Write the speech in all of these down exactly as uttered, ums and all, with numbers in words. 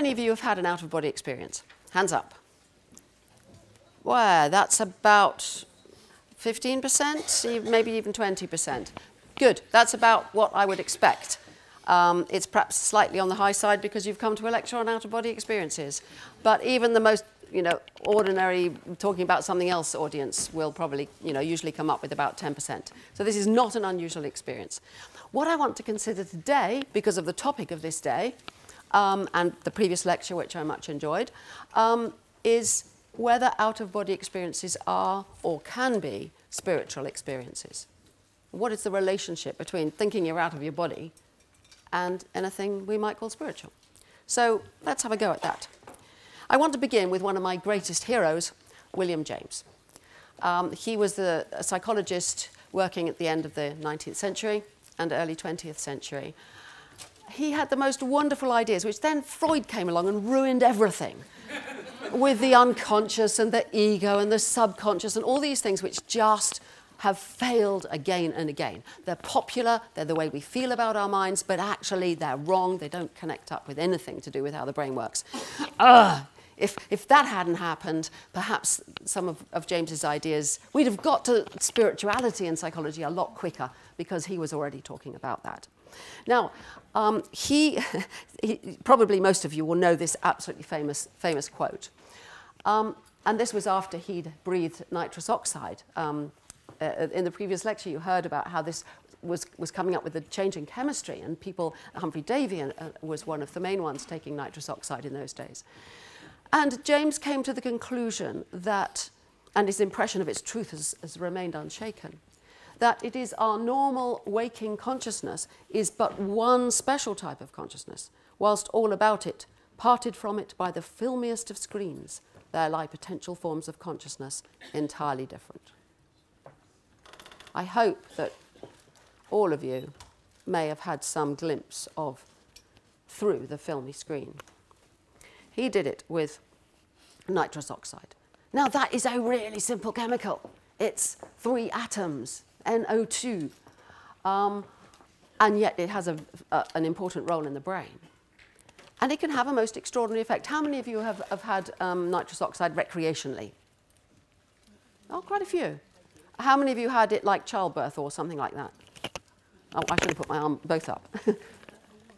many of you have had an out-of-body experience? Hands up. Wow, that's about fifteen percent, maybe even twenty percent. Good, that's about what I would expect. Um, it's perhaps slightly on the high side because you've come to a lecture on out-of-body experiences. But even the most, you know, ordinary talking about something else audience will probably, you know, usually come up with about ten percent. So this is not an unusual experience. What I want to consider today, because of the topic of this day, um, and the previous lecture, which I much enjoyed, um, is whether out-of-body experiences are or can be spiritual experiences. What is the relationship between thinking you're out of your body and anything we might call spiritual? So let's have a go at that. I want to begin with one of my greatest heroes, William James. Um, he was the, a psychologist working at the end of the nineteenth century and early twentieth century. He had the most wonderful ideas, which then Freud came along and ruined everything with the unconscious and the ego and the subconscious and all these things which just have failed again and again. They're popular, they're the way we feel about our minds, but actually they're wrong, they don't connect up with anything to do with how the brain works. Ugh! If, if that hadn't happened, perhaps some of, of James's ideas, we'd have got to spirituality and psychology a lot quicker because he was already talking about that. Now, um, he, he, probably most of you will know this absolutely famous, famous quote. Um, and this was after he'd breathed nitrous oxide. Um, Uh, in the previous lecture, you heard about how this was, was coming up with the change in chemistry, and people, Humphrey Davy uh, was one of the main ones taking nitrous oxide in those days. And James came to the conclusion that, and his impression of its truth has, has remained unshaken, that it is our normal waking consciousness is but one special type of consciousness, whilst all about it, parted from it by the filmiest of screens, there lie potential forms of consciousness entirely different. I hope that all of you may have had some glimpse of through the filmy screen. He did it with nitrous oxide. Now that is a really simple chemical. It's three atoms, N O two, um, and yet it has a, a, an important role in the brain. And it can have a most extraordinary effect. How many of you have, have had um, nitrous oxide recreationally? Oh, quite a few. How many of you had it like childbirth or something like that? Oh, I should have put my arm both up.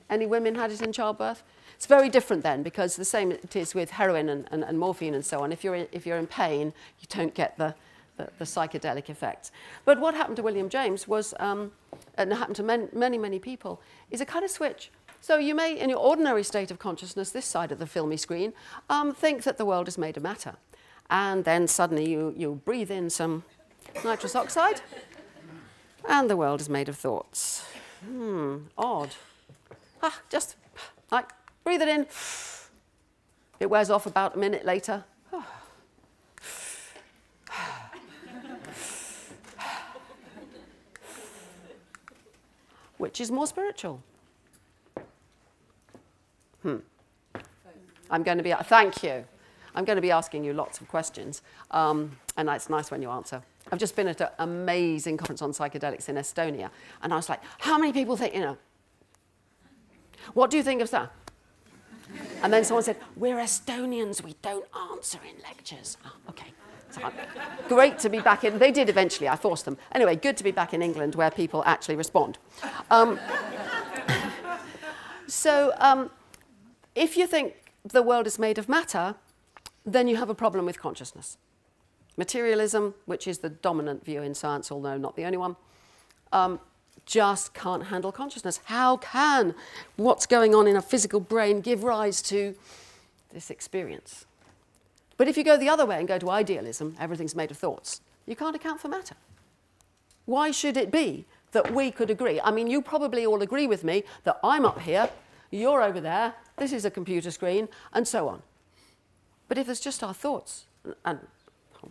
Any women had it in childbirth? It's very different then, because the same it is with heroin and, and, and morphine and so on. If you're in, if you're in pain, you don't get the, the, the psychedelic effects. But what happened to William James was, um, and happened to many, many, many people, is a kind of switch. So you may, in your ordinary state of consciousness, this side of the filmy screen, um, think that the world is made of matter. And then suddenly you, you breathe in some nitrous oxide, and the world is made of thoughts. Hmm, odd. Ah, just like breathe it in. It wears off about a minute later. Oh. Which is more spiritual? Hmm. I'm going to be. Thank you. I'm going to be asking you lots of questions, um, and it's nice when you answer. I've just been at an amazing conference on psychedelics in Estonia, and I was like, how many people think, you know, what do you think of that? And then someone said, we're Estonians, we don't answer in lectures. Oh, okay, so great to be back in, they did eventually, I forced them. Anyway, good to be back in England where people actually respond. Um, so um, if you think the world is made of matter, then you have a problem with consciousness. Materialism, which is the dominant view in science, although not the only one, um, just can't handle consciousness. How can what's going on in a physical brain give rise to this experience? But if you go the other way and go to idealism, everything's made of thoughts, you can't account for matter. Why should it be that we could agree? I mean, you probably all agree with me that I'm up here, you're over there, this is a computer screen, and so on. But if it's just our thoughts, and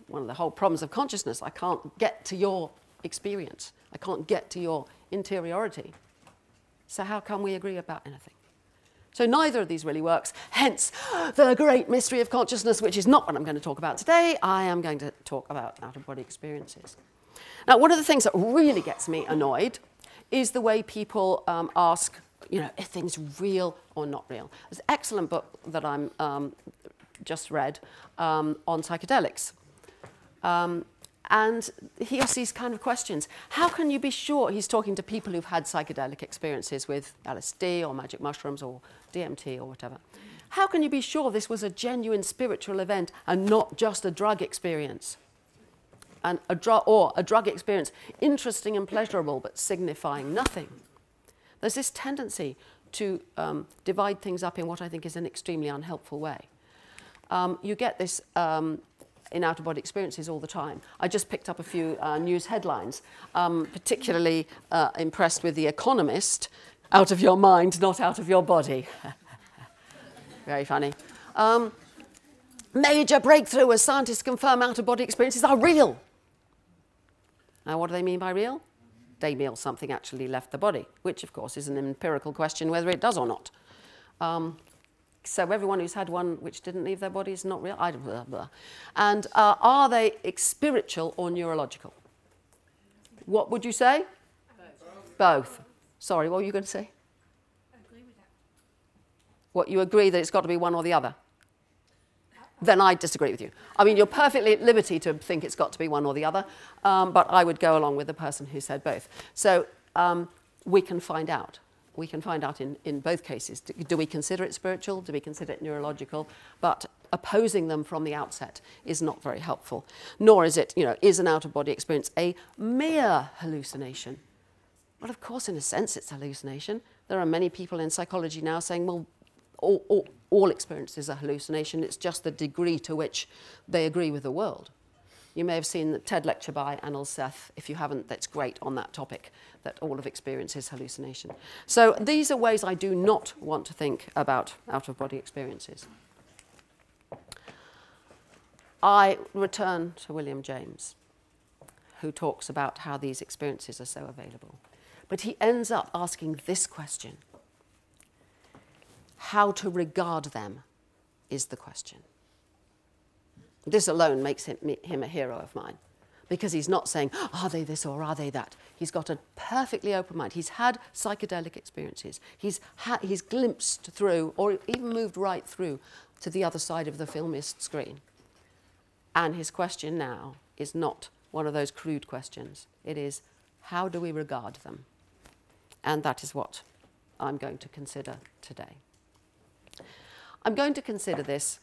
one of the whole problems of consciousness, I can't get to your experience. I can't get to your interiority. So how can we agree about anything? So neither of these really works. Hence, the great mystery of consciousness, which is not what I'm going to talk about today. I am going to talk about out-of-body experiences. Now, one of the things that really gets me annoyed is the way people um, ask you know, are things real or not real? There's an excellent book that I'm um, just read um, on psychedelics. Um, and he asks these kind of questions. How can you be sure? He's talking to people who've had psychedelic experiences with L S D or magic mushrooms or D M T or whatever. How can you be sure this was a genuine spiritual event and not just a drug experience? And a dr- or a drug experience, interesting and pleasurable, but signifying nothing. There's this tendency to um, divide things up in what I think is an extremely unhelpful way. Um, you get this um, in out-of-body experiences all the time. I just picked up a few uh, news headlines, um, particularly uh, impressed with The Economist, out of your mind, not out of your body. Very funny. Um, major breakthrough as scientists confirm out-of-body experiences are real. Now, what do they mean by real? They mean something actually left the body, which, of course, is an empirical question whether it does or not. Um, so everyone who's had one which didn't leave their body is not real. I don't, blah, blah. And uh, are they spiritual or neurological? What would you say? Both. Both. Sorry, what were you going to say? I agree with that. What, you agree that it's got to be one or the other? Then I disagree with you. I mean, you're perfectly at liberty to think it's got to be one or the other, um, but I would go along with the person who said both. So um, we can find out. We can find out in, in both cases. Do, do we consider it spiritual? Do we consider it neurological? But opposing them from the outset is not very helpful. Nor is it, you know, is an out-of-body experience a mere hallucination? Well, of course, in a sense, it's a hallucination. There are many people in psychology now saying, well, all, all, all experiences are hallucination. It's just the degree to which they agree with the world. You may have seen the TED lecture by Anil Seth. If you haven't, that's great on that topic, that all of experience is hallucination. So these are ways I do not want to think about out-of-body experiences. I return to William James, who talks about how these experiences are so available. But he ends up asking this question. How to regard them is the question. This alone makes him, him a hero of mine, because he's not saying, are they this or are they that? He's got a perfectly open mind. He's had psychedelic experiences. He's, ha he's glimpsed through, or even moved right through, to the other side of the film screen. And his question now is not one of those crude questions. It is, how do we regard them? And that is what I'm going to consider today. I'm going to consider this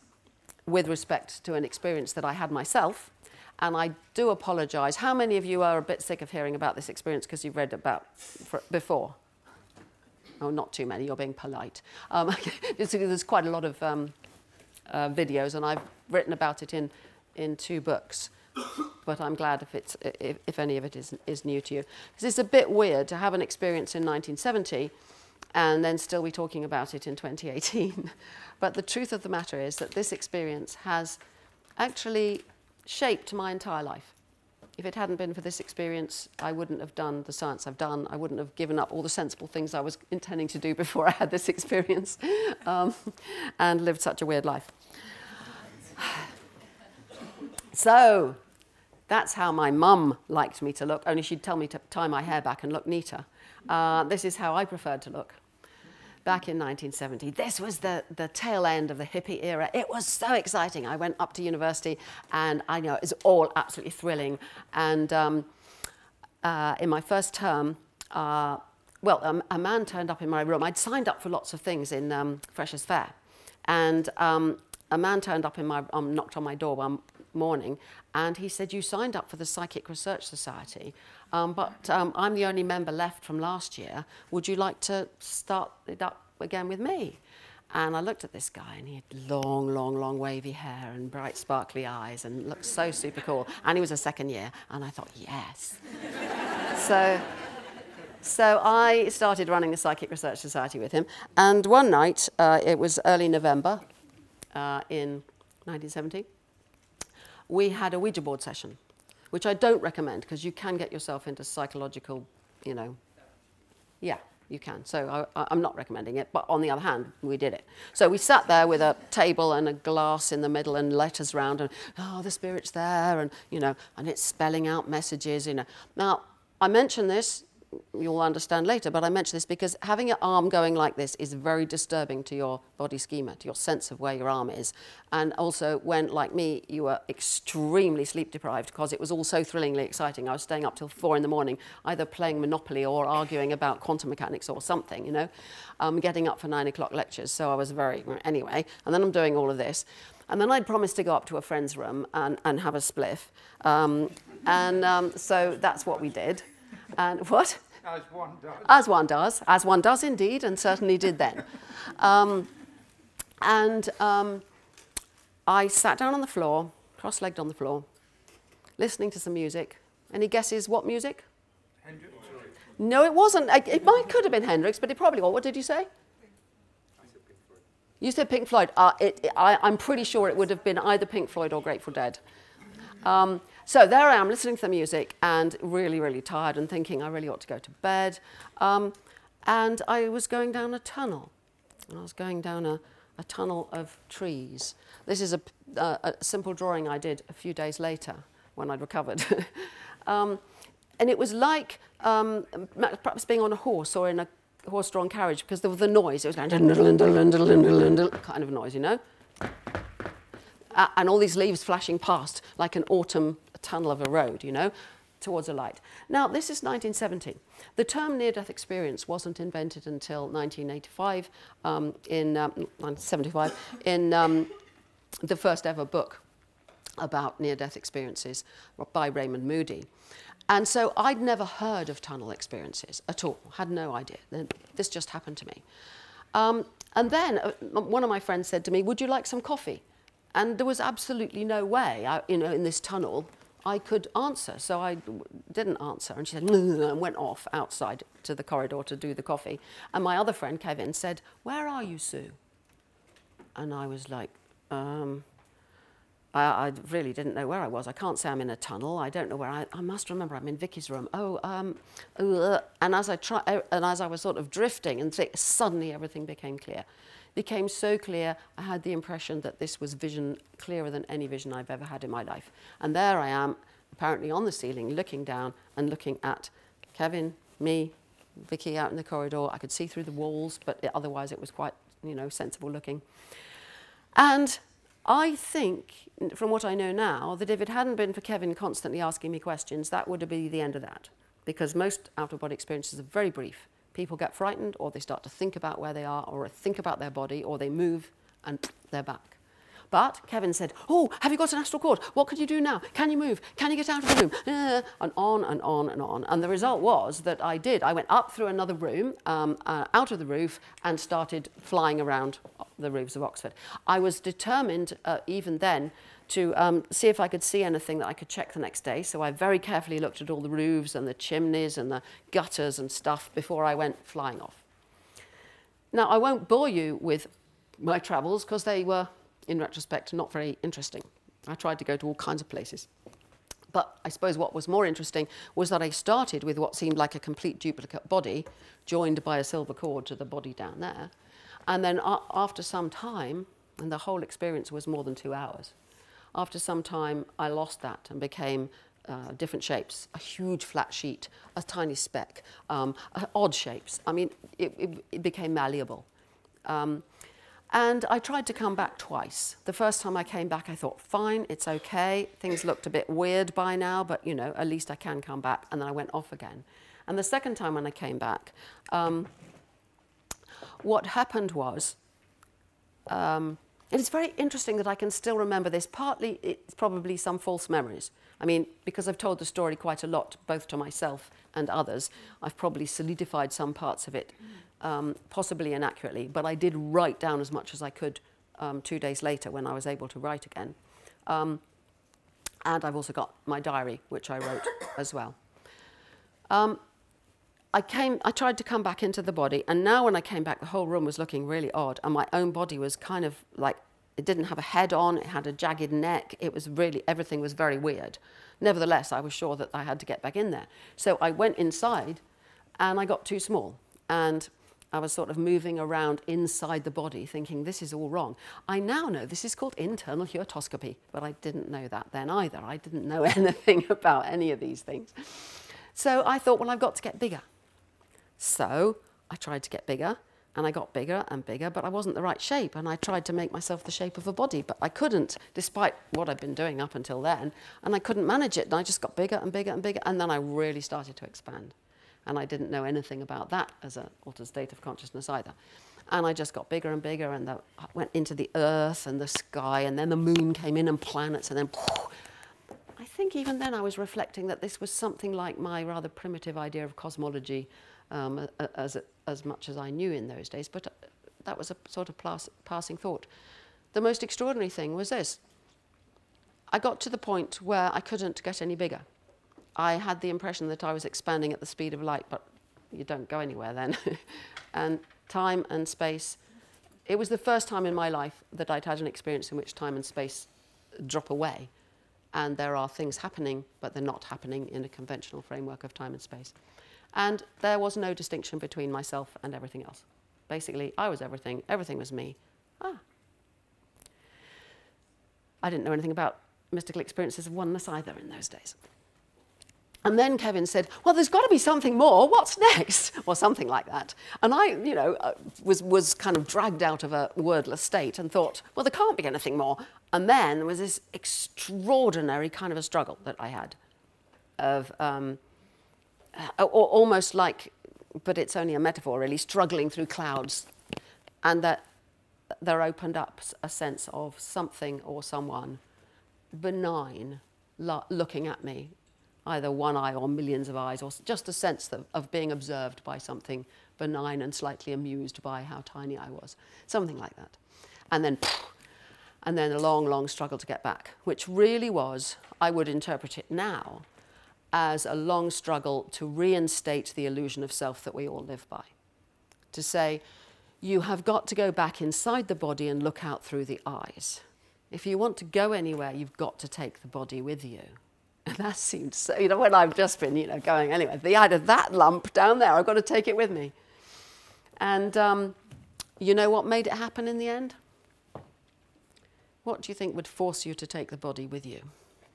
with respect to an experience that I had myself, and I do apologise. How many of you are a bit sick of hearing about this experience because you've read about it before? Oh, not too many. You're being polite. Um, there's quite a lot of um, uh, videos, and I've written about it in in two books. But I'm glad if it's if, if any of it is is new to you, because it's a bit weird to have an experience in nineteen seventy. And then still be talking about it in twenty eighteen. But the truth of the matter is that this experience has actually shaped my entire life. If it hadn't been for this experience, I wouldn't have done the science I've done. I wouldn't have given up all the sensible things I was intending to do before I had this experience, um, and lived such a weird life. So that's how my mum liked me to look, only she'd tell me to tie my hair back and look neater. Uh, this is how I preferred to look back in nineteen seventy. This was the, the tail end of the hippie era. It was so exciting. I went up to university, and I know it was all absolutely thrilling. And um, uh, in my first term, uh, well, um, a man turned up in my room. I'd signed up for lots of things in um, Freshers' Fair. And um, a man turned up in my, um, knocked on my door one morning, and he said, you signed up for the Psychic Research Society, um, but um, I'm the only member left from last year. Would you like to start it up again with me? And I looked at this guy, and he had long, long, long wavy hair and bright, sparkly eyes, and looked so super cool. And he was a second year, and I thought, yes. so, so I started running the Psychic Research Society with him, and one night, uh, it was early November uh, in nineteen seventy, we had a Ouija board session, which I don't recommend, because you can get yourself into psychological, you know, yeah, you can. So I, I'm not recommending it, but on the other hand, we did it. So we sat there with a table and a glass in the middle and letters round, and, oh, the spirit's there, and, you know, and it's spelling out messages, you know. Now, I mention this you'll understand later, but I mention this because having an arm going like this is very disturbing to your body schema, to your sense of where your arm is. And also when, like me, you were extremely sleep deprived because it was all so thrillingly exciting. I was staying up till four in the morning, either playing Monopoly or arguing about quantum mechanics or something, you know, um, getting up for nine o'clock lectures. So I was very, anyway, and then I'm doing all of this. And then I'd promised to go up to a friend's room and, and have a spliff. Um, and um, so that's what we did. And what? As one does. As one does. As one does indeed, and certainly did then. Um, and um, I sat down on the floor, cross-legged on the floor, listening to some music. Any guesses what music? Hendrix. No, it wasn't. It, it might could have been Hendrix, but it probably was. What did you say? You said Pink Floyd. Uh, it, it, I, I'm pretty sure it would have been either Pink Floyd or Grateful Dead. Um, so there I am listening to the music and really, really tired and thinking I really ought to go to bed. Um, and I was going down a tunnel. And I was going down a, a tunnel of trees. This is a, a, a simple drawing I did a few days later when I'd recovered. um, and it was like um, perhaps being on a horse or in a horse-drawn carriage, because there was the noise. It was going kind of noise, you know, uh, and all these leaves flashing past like an autumn tunnel of a road, you know, towards a light. Now, this is nineteen seventy. The term near-death experience wasn't invented until nineteen eighty-five, um, in um, nineteen seventy-five, in um, the first ever book about near-death experiences by Raymond Moody. And so I'd never heard of tunnel experiences at all, had no idea. This just happened to me. Um, and then uh, one of my friends said to me, would you like some coffee? And there was absolutely no way, I, you know, in this tunnel, I could answer. So I w didn't answer. And she said, no, no, no, and went off outside to the corridor to do the coffee. And my other friend, Kevin, said, where are you, Sue? And I was like, um... I, I really didn't know where I was. I can't say I'm in a tunnel. I don't know where I... I must remember I'm in Vicky's room. Oh, um... Uh, and as I try, and as I was sort of drifting, and th suddenly everything became clear. It became so clear, I had the impression that this was vision clearer than any vision I've ever had in my life. And there I am, apparently on the ceiling, looking down and looking at Kevin, me, Vicky out in the corridor. I could see through the walls, but it, otherwise it was quite, you know, sensible looking. And I think, from what I know now, that if it hadn't been for Kevin constantly asking me questions, that would have been the end of that. Because most out-of-body experiences are very brief. People get frightened, or they start to think about where they are, or think about their body, or they move, and they're back. But Kevin said, oh, have you got an astral cord? What can you do now? Can you move? Can you get out of the room? And on and on and on. And the result was that I did. I went up through another room, um, uh, out of the roof, and started flying around the roofs of Oxford. I was determined, uh, even then, to um, see if I could see anything that I could check the next day. So I very carefully looked at all the roofs and the chimneys and the gutters and stuff before I went flying off. Now, I won't bore you with my travels, because they were, in retrospect, not very interesting. I tried to go to all kinds of places. But I suppose what was more interesting was that I started with what seemed like a complete duplicate body, joined by a silver cord to the body down there. And then uh, after some time, and the whole experience was more than two hours, after some time I lost that and became uh, different shapes, a huge flat sheet, a tiny speck, um, uh, odd shapes. I mean, it, it, it became malleable. Um, and I tried to come back twice. The first time I came back I thought, fine, it's okay, things looked a bit weird by now, but you know, at least I can come back, and then I went off again. And the second time when I came back, um, what happened was, um, and it's very interesting that I can still remember this, partly it's probably some false memories. I mean, because I've told the story quite a lot, both to myself and others, I've probably solidified some parts of it, um, possibly inaccurately, but I did write down as much as I could um, two days later when I was able to write again. Um, and I've also got my diary, which I wrote as well. Um, I came, I tried to come back into the body, and now when I came back, the whole room was looking really odd, and my own body was kind of like, it didn't have a head on, it had a jagged neck, it was really, everything was very weird. Nevertheless, I was sure that I had to get back in there. So I went inside, and I got too small, and I was sort of moving around inside the body, thinking this is all wrong. I now know this is called internal huatoscopy, but I didn't know that then either. I didn't know anything about any of these things. So I thought, well, I've got to get bigger. So I tried to get bigger, and I got bigger and bigger, but I wasn't the right shape, and I tried to make myself the shape of a body, but I couldn't, despite what I'd been doing up until then, and I couldn't manage it, and I just got bigger and bigger and bigger, and then I really started to expand. And I didn't know anything about that as an altered state of consciousness either. And I just got bigger and bigger, and the, I went into the earth and the sky, and then the moon came in and planets, and then poof. I think even then I was reflecting that this was something like my rather primitive idea of cosmology, um, as, as much as I knew in those days, but that was a sort of pass, passing thought. The most extraordinary thing was this. I got to the point where I couldn't get any bigger. I had the impression that I was expanding at the speed of light, but you don't go anywhere then. And time and space. It was the first time in my life that I'd had an experience in which time and space drop away. And there are things happening, but they're not happening in a conventional framework of time and space. And there was no distinction between myself and everything else. Basically, I was everything, everything was me. Ah. I didn't know anything about mystical experiences of oneness either in those days. And then Kevin said, well, there's got to be something more, what's next? Or something like that. And I, you know, was, was kind of dragged out of a wordless state and thought, well, there can't be anything more. And then there was this extraordinary kind of a struggle that I had of um, uh, or almost like, but it's only a metaphor really, struggling through clouds. And that there opened up a sense of something or someone benign looking at me, either one eye or millions of eyes, or just a sense of, of being observed by something benign and slightly amused by how tiny I was, something like that. And then, and then a long, long struggle to get back, which really was, I would interpret it now, as a long struggle to reinstate the illusion of self that we all live by. To say, you have got to go back inside the body and look out through the eyes. If you want to go anywhere, you've got to take the body with you. That seemed so, you know, when I've just been, you know, going anyway, the idea of that lump down there, I've got to take it with me. And um, you know what made it happen in the end? What do you think would force you to take the body with you?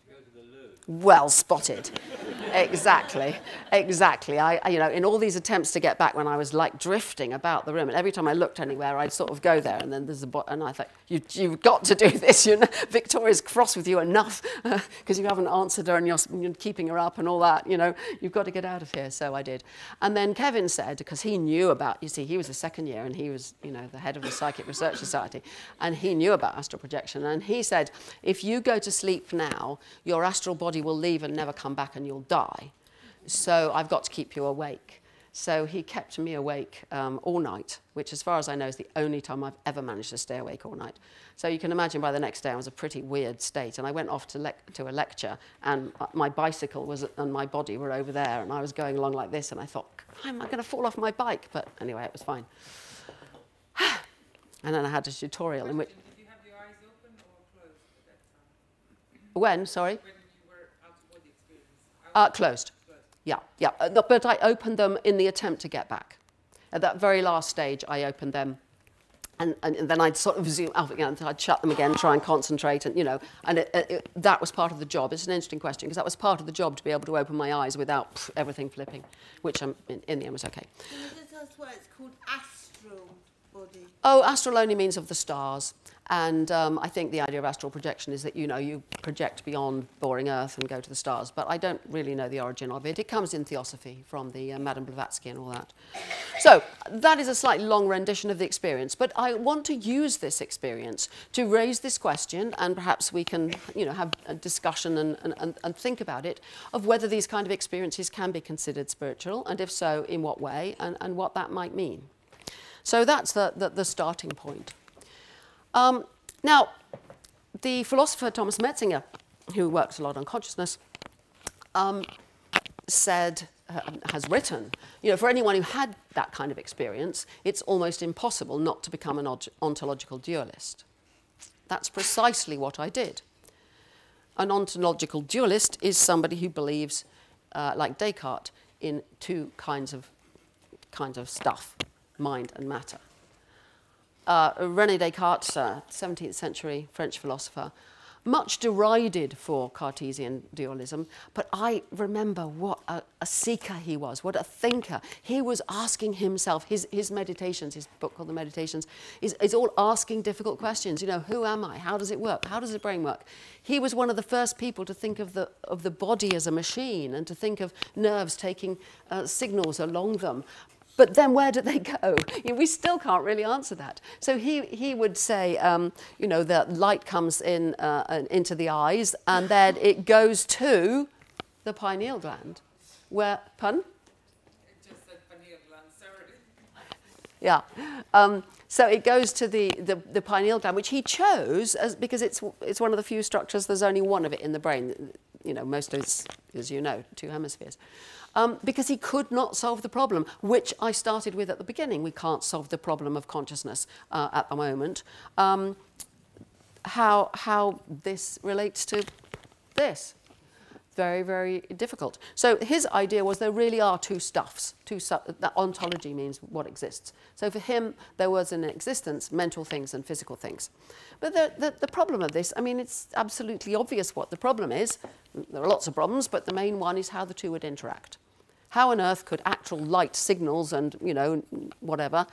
Go to the loo. Well spotted. Exactly, exactly. I, you know, in all these attempts to get back when I was like drifting about the room, and every time I looked anywhere, I'd sort of go there, and then there's a bot, and I thought, you, you've got to do this. You know, Victoria's cross with you enough because uh, you haven't answered her, and you're, you're keeping her up and all that. You know, you've got to get out of here. So I did. And then Kevin said, because he knew about, you see, he was a second year, and he was, you know, the head of the Psychic Research Society, and he knew about astral projection. And he said, if you go to sleep now, your astral body will leave and never come back, and you'll die. Die. So I've got to keep you awake. So he kept me awake um, all night, which as far as I know is the only time I've ever managed to stay awake all night. So you can imagine by the next day I was a pretty weird state, and I went off to, le to a lecture, and my bicycle was, and my body were over there, and I was going along like this, and I thought, am I going to fall off my bike? But anyway, it was fine. And then I had a tutorial in which... Did you have your eyes open or closed at that time? When, sorry? When Uh, closed, yeah, yeah. But I opened them in the attempt to get back. At that very last stage, I opened them, and, and, and then I'd sort of zoom out again, I'd shut them again, try and concentrate, and you know, and it, it, that was part of the job. It's an interesting question, because that was part of the job, to be able to open my eyes without pff, everything flipping, which um, in, in the end was okay. Can you just tell us why it's called astral body? Oh, astral only means of the stars. And um, I think the idea of astral projection is that, you know, you project beyond boring Earth and go to the stars. But I don't really know the origin of it. It comes in Theosophy from the uh, Madame Blavatsky and all that. So that is a slightly long rendition of the experience. But I want to use this experience to raise this question, and perhaps we can, you know, have a discussion and, and, and think about it, of whether these kind of experiences can be considered spiritual, and if so, in what way, and, and what that might mean. So that's the, the, the starting point. Um, now, the philosopher Thomas Metzinger, who works a lot on consciousness, um, said, uh, has written, you know, for anyone who had that kind of experience, it's almost impossible not to become an ontological dualist. That's precisely what I did. An ontological dualist is somebody who believes, uh, like Descartes, in two kinds of, kinds of stuff, mind and matter. Uh, René Descartes, uh, seventeenth century French philosopher, much derided for Cartesian dualism, but I remember what a, a seeker he was, what a thinker. He was asking himself, his, his meditations, his book called The Meditations, is, is all asking difficult questions. You know, who am I? How does it work? How does the brain work? He was one of the first people to think of the, of the body as a machine and to think of nerves taking uh, signals along them. But then where do they go? You know, we still can't really answer that. So he, he would say, um, you know, the light comes in uh, into the eyes and then it goes to the pineal gland. Where, pun? It just said pineal gland, sorry. Yeah. Um, so it goes to the, the, the pineal gland, which he chose as, because it's, it's one of the few structures, there's only one of it in the brain. You know, most is, as you know, two hemispheres. Um, because he could not solve the problem, which I started with at the beginning. We can't solve the problem of consciousness uh, at the moment. Um, how, how this relates to this? Very, very difficult. So his idea was there really are two stuffs. Two su that ontology means what exists. So for him, there was an existence, mental things and physical things. But the, the, the problem of this, I mean, it's absolutely obvious what the problem is. There are lots of problems, but the main one is how the two would interact. How on earth could actual light signals and, you know, whatever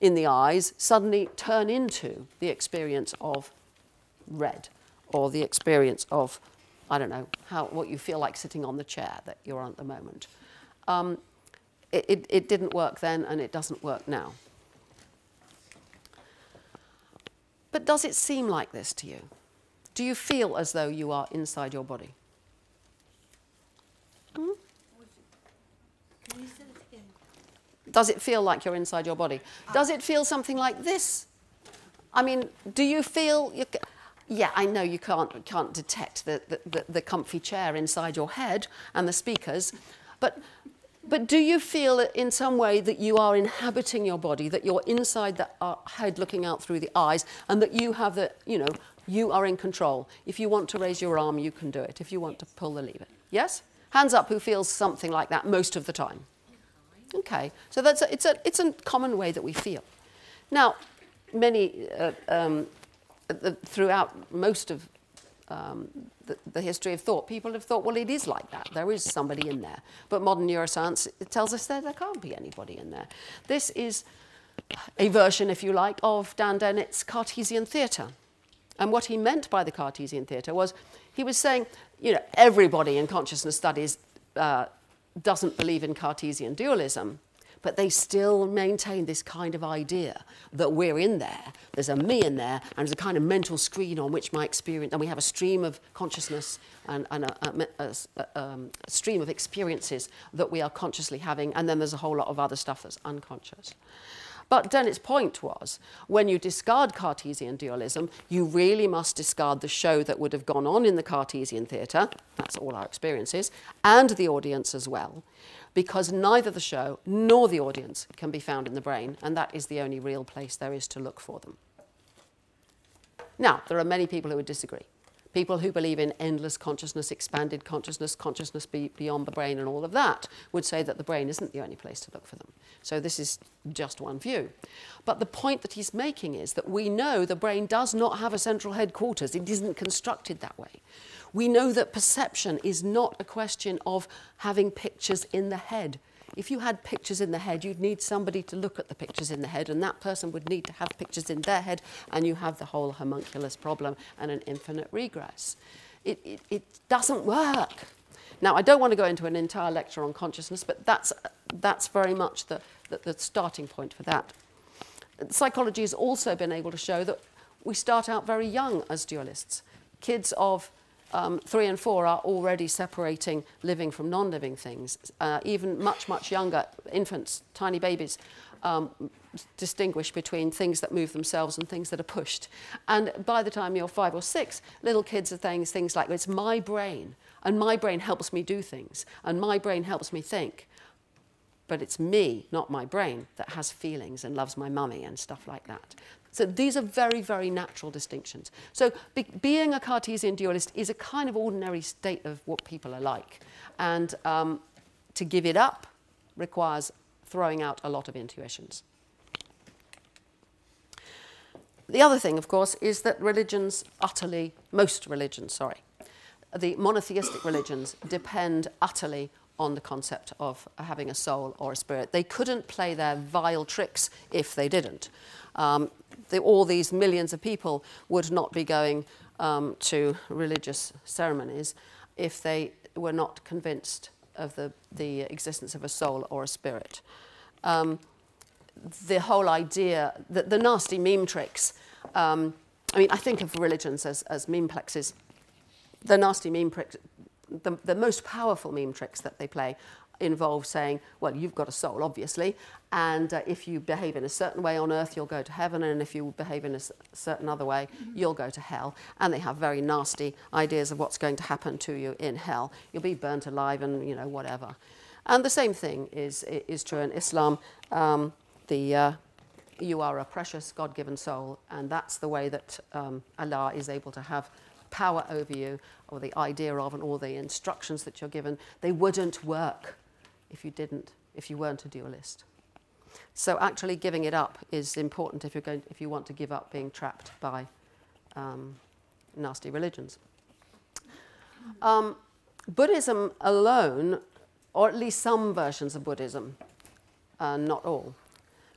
in the eyes suddenly turn into the experience of red or the experience of, I don't know, how, what you feel like sitting on the chair that you're on at the moment. Um, it, it, it didn't work then and it doesn't work now. But does it seem like this to you? Do you feel as though you are inside your body? Hmm? Does it feel like you're inside your body? Does it feel something like this? I mean, do you feel... You yeah, I know you can't, can't detect the, the, the comfy chair inside your head and the speakers, but, but do you feel in some way that you are inhabiting your body, that you're inside the uh, head looking out through the eyes, and that you have the, you know, you are in control. If you want to raise your arm, you can do it. If you want to pull the lever. Yes? Hands up who feels something like that most of the time. Okay, so that's a, it's, a, it's a common way that we feel. Now, many, uh, um, the, throughout most of um, the, the history of thought, people have thought, well, it is like that. There is somebody in there. But modern neuroscience it tells us that there can't be anybody in there. This is a version, if you like, of Dan Dennett's Cartesian theatre. And what he meant by the Cartesian theatre was he was saying, you know, everybody in consciousness studies uh, doesn't believe in Cartesian dualism, but they still maintain this kind of idea that we're in there, there's a me in there, and there's a kind of mental screen on which my experience, and we have a stream of consciousness and, and a, a, a, um, a stream of experiences that we are consciously having, and then there's a whole lot of other stuff that's unconscious. But Dennett's point was, when you discard Cartesian dualism, you really must discard the show that would have gone on in the Cartesian theatre, that's all our experiences, and the audience as well, because neither the show nor the audience can be found in the brain, and that is the only real place there is to look for them. Now, there are many people who would disagree. People who believe in endless consciousness, expanded consciousness, consciousness be beyond the brain and all of that would say that the brain isn't the only place to look for them. So this is just one view. But the point that he's making is that we know the brain does not have a central headquarters. It isn't constructed that way. We know that perception is not a question of having pictures in the head. If you had pictures in the head, you'd need somebody to look at the pictures in the head, and that person would need to have pictures in their head, and you have the whole homunculus problem and an infinite regress. It, it, it doesn't work. Now, I don't want to go into an entire lecture on consciousness, but that's, that's very much the, the, the starting point for that. Psychology has also been able to show that we start out very young as dualists. Kids of... Um, three and four are already separating living from non-living things. Uh, even much, much younger infants, tiny babies, um, distinguish between things that move themselves and things that are pushed. And by the time you're five or six, little kids are saying things like, it's my brain, and my brain helps me do things, and my brain helps me think. But it's me, not my brain, that has feelings and loves my mummy and stuff like that. So these are very, very natural distinctions. So be being a Cartesian dualist is a kind of ordinary state of what people are like. And um, to give it up requires throwing out a lot of intuitions. The other thing, of course, is that religions utterly, most religions, sorry, the monotheistic religions depend utterly on the concept of having a soul or a spirit. They couldn't play their vile tricks if they didn't. Um, the, all these millions of people would not be going um, to religious ceremonies if they were not convinced of the, the existence of a soul or a spirit. Um, the whole idea, the, the nasty meme tricks, um, I mean, I think of religions as, as memeplexes. The nasty meme tricks, the, the most powerful meme tricks that they play involve saying, well, you've got a soul, obviously, and uh, if you behave in a certain way on earth, you'll go to heaven, and if you behave in a certain other way, you'll go to hell. And they have very nasty ideas of what's going to happen to you in hell. You'll be burnt alive and, you know, whatever. And the same thing is, is true in Islam. Um, the, uh, you are a precious God-given soul, and that's the way that um, Allah is able to have power over you, or the idea of, and all the instructions that you're given. They wouldn't work if you didn't, if you weren't a dualist. So actually giving it up is important if you're going, if you want to give up being trapped by um, nasty religions. Um, Buddhism alone, or at least some versions of Buddhism, uh, not all,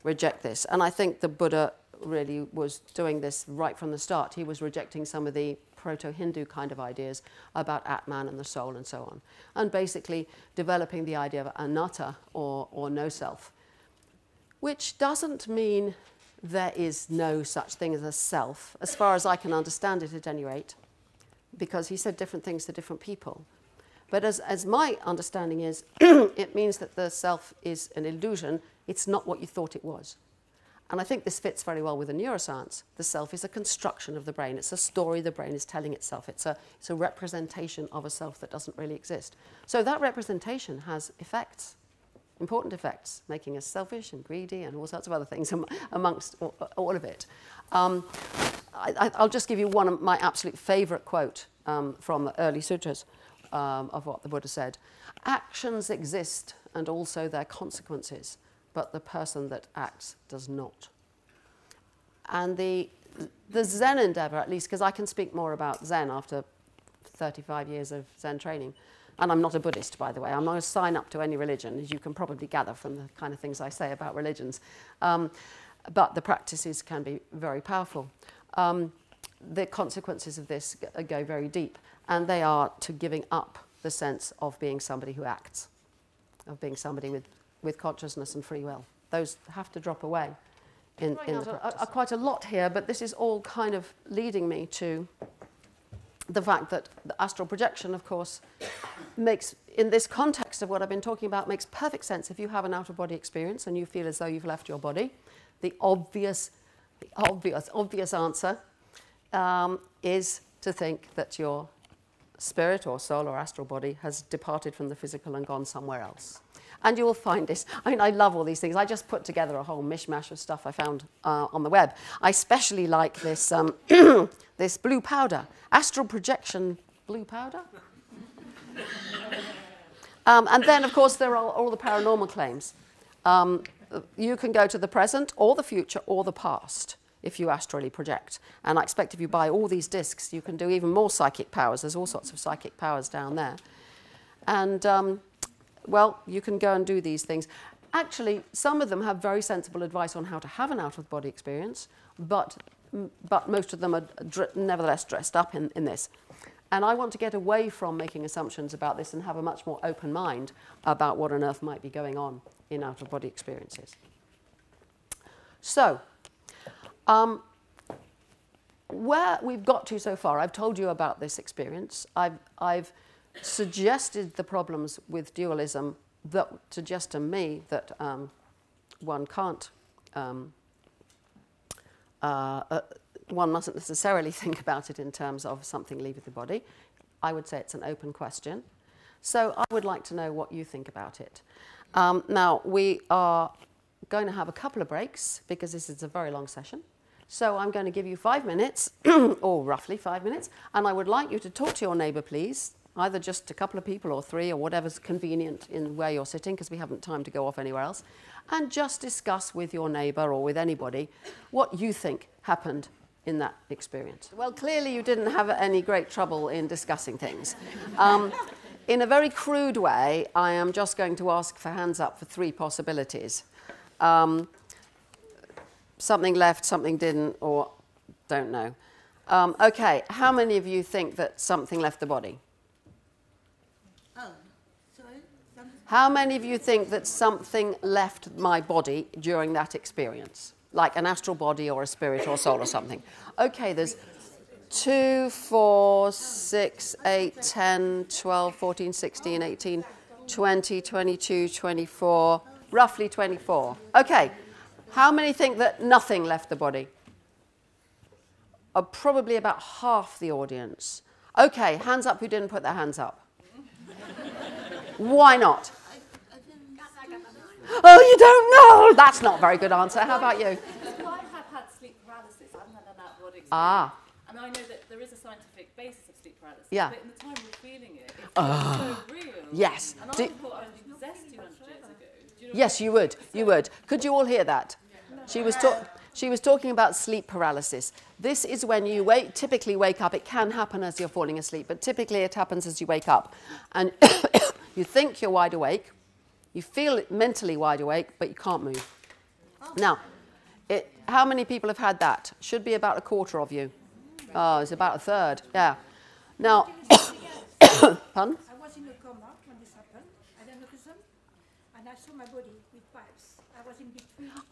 reject this. And I think the Buddha really was doing this right from the start. He was rejecting some of the proto-Hindu kind of ideas about Atman and the soul and so on, and basically developing the idea of anatta, or, or no self, which doesn't mean there is no such thing as a self, as far as I can understand it at any rate, because he said different things to different people. But as, as my understanding is, it means that the self is an illusion. It's not what you thought it was. And I think this fits very well with the neuroscience. The self is a construction of the brain. It's a story the brain is telling itself. It's a, it's a representation of a self that doesn't really exist. So that representation has effects, important effects, making us selfish and greedy and all sorts of other things am amongst all, all of it. Um, I, I'll just give you one of my absolute favorite quote um, from the early sutras um, of what the Buddha said. Actions exist and also their consequences, but the person that acts does not. And the, the Zen endeavor, at least, because I can speak more about Zen after thirty-five years of Zen training, and I'm not a Buddhist, by the way. I'm not going to sign up to any religion, as you can probably gather from the kind of things I say about religions. Um, but the practices can be very powerful. Um, the consequences of this go very deep, and they are to giving up the sense of being somebody who acts, of being somebody with with consciousness and free will. Those have to drop away in, in the practice. A, a, quite a lot here, but this is all kind of leading me to the fact that the astral projection, of course, makes, in this context of what I've been talking about, makes perfect sense if you have an out-of-body experience and you feel as though you've left your body. The obvious, the obvious, obvious answer um, is to think that your spirit or soul or astral body has departed from the physical and gone somewhere else. And you will find this. I mean, I love all these things. I just put together a whole mishmash of stuff I found uh, on the web. I especially like this, um, this blue powder, astral projection blue powder. um, and then, of course, there are all the paranormal claims. Um, you can go to the present or the future or the past if you astrally project. And I expect if you buy all these discs, you can do even more psychic powers. There's all sorts of psychic powers down there. And... Um, well, you can go and do these things. Actually, some of them have very sensible advice on how to have an out-of-body experience, but, but most of them are nevertheless dressed up in, in this. And I want to get away from making assumptions about this and have a much more open mind about what on earth might be going on in out-of-body experiences. So, um, where we've got to so far, I've told you about this experience. I've... I've suggested the problems with dualism that suggest to me that um, one can't, um, uh, uh, one mustn't necessarily think about it in terms of something leaving the body. I would say it's an open question. So I would like to know what you think about it. Um, now, we are going to have a couple of breaks because this is a very long session. So I'm going to give you five minutes, or roughly five minutes, and I would like you to talk to your neighbour, please. Either just a couple of people or three or whatever's convenient in where you're sitting, because we haven't time to go off anywhere else, and just discuss with your neighbour or with anybody what you think happened in that experience? Well, clearly you didn't have any great trouble in discussing things. Um, in a very crude way, I am just going to ask for hands up for three possibilities. Um, something left, something didn't, or don't know. Um, okay, how many of you think that something left the body? Oh, sorry. How many of you think that something left my body during that experience? Like an astral body or a spirit or soul or something. Okay, there's two, four, six, eight, ten, twelve, fourteen, sixteen, eighteen, twenty, twenty-two, twenty-four, roughly twenty-four. Okay, how many think that nothing left the body? Uh, probably about half the audience. Okay, hands up who didn't put their hands up. Why not? Oh, you don't know! That's not a very good answer. How about you? Well, I have had sleep paralysis. I haven't had an out-of-body experience. Ah. And I know that there is a scientific basis of sleep paralysis. Yeah. But in the time we're feeling it, it's uh, so real. Yes. And do I thought I was possessed two hundred years ago. You know yes, you would. You would. Could you all hear that? Yeah. No. She was talking... She was talking about sleep paralysis. This is when you wake, typically wake up. It can happen as you're falling asleep, but typically it happens as you wake up. And you think you're wide awake. You feel mentally wide awake, but you can't move. Oh. Now, it, how many people have had that? Should be about a quarter of you. Oh, it's about a third, yeah. Now, pardon? I was in a coma when this happened. I had an aneurysm, and I saw my body with pipes. I was in between.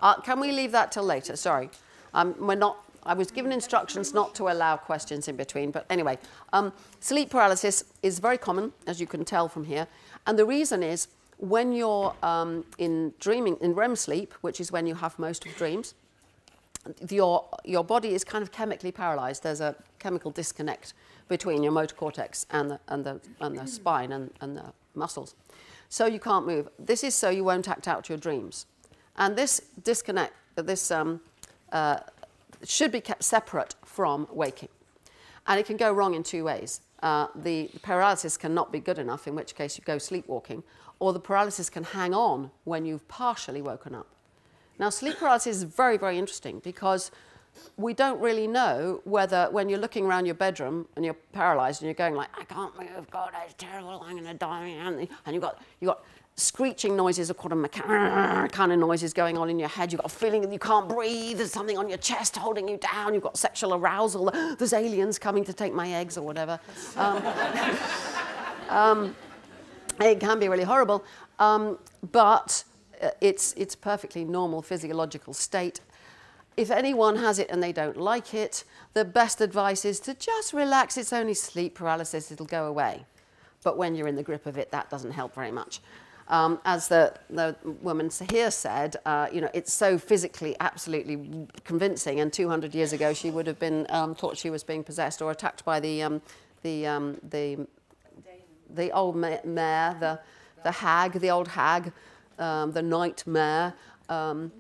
Uh, can we leave that till later? Sorry. Um, we're not, I was given instructions not to allow questions in between, but anyway. Um, sleep paralysis is very common, as you can tell from here, and the reason is when you're um, in dreaming, in R E M sleep, which is when you have most of dreams, your, your body is kind of chemically paralyzed. There's a chemical disconnect between your motor cortex and the, and the, and the spine and, and the muscles. So you can't move. This is so you won't act out your dreams. And this disconnect, this um, uh, should be kept separate from waking. And it can go wrong in two ways. Uh, the, the paralysis cannot be good enough, in which case you go sleepwalking, or the paralysis can hang on when you've partially woken up. Now, sleep paralysis is very, very interesting because we don't really know whether when you're looking around your bedroom and you're paralyzed and you're going like, I can't move, God, that's terrible, I'm going to die, and you've got, you've got screeching noises, a kind of noises going on in your head, you've got a feeling that you can't breathe, there's something on your chest holding you down, you've got sexual arousal, there's aliens coming to take my eggs or whatever. Um, um, It can be really horrible, um, but uh, it's, it's perfectly normal physiological state. If anyone has it and they don't like it, the best advice is to just relax. It's only sleep paralysis, it'll go away. But when you're in the grip of it, that doesn't help very much. Um, as the, the woman here said, uh, you know, it's so physically absolutely convincing, and two hundred years ago she would have been um, thought she was being possessed or attacked by the, um, the, um, the The old mayor, the, the hag, the old hag, um, the nightmare, um,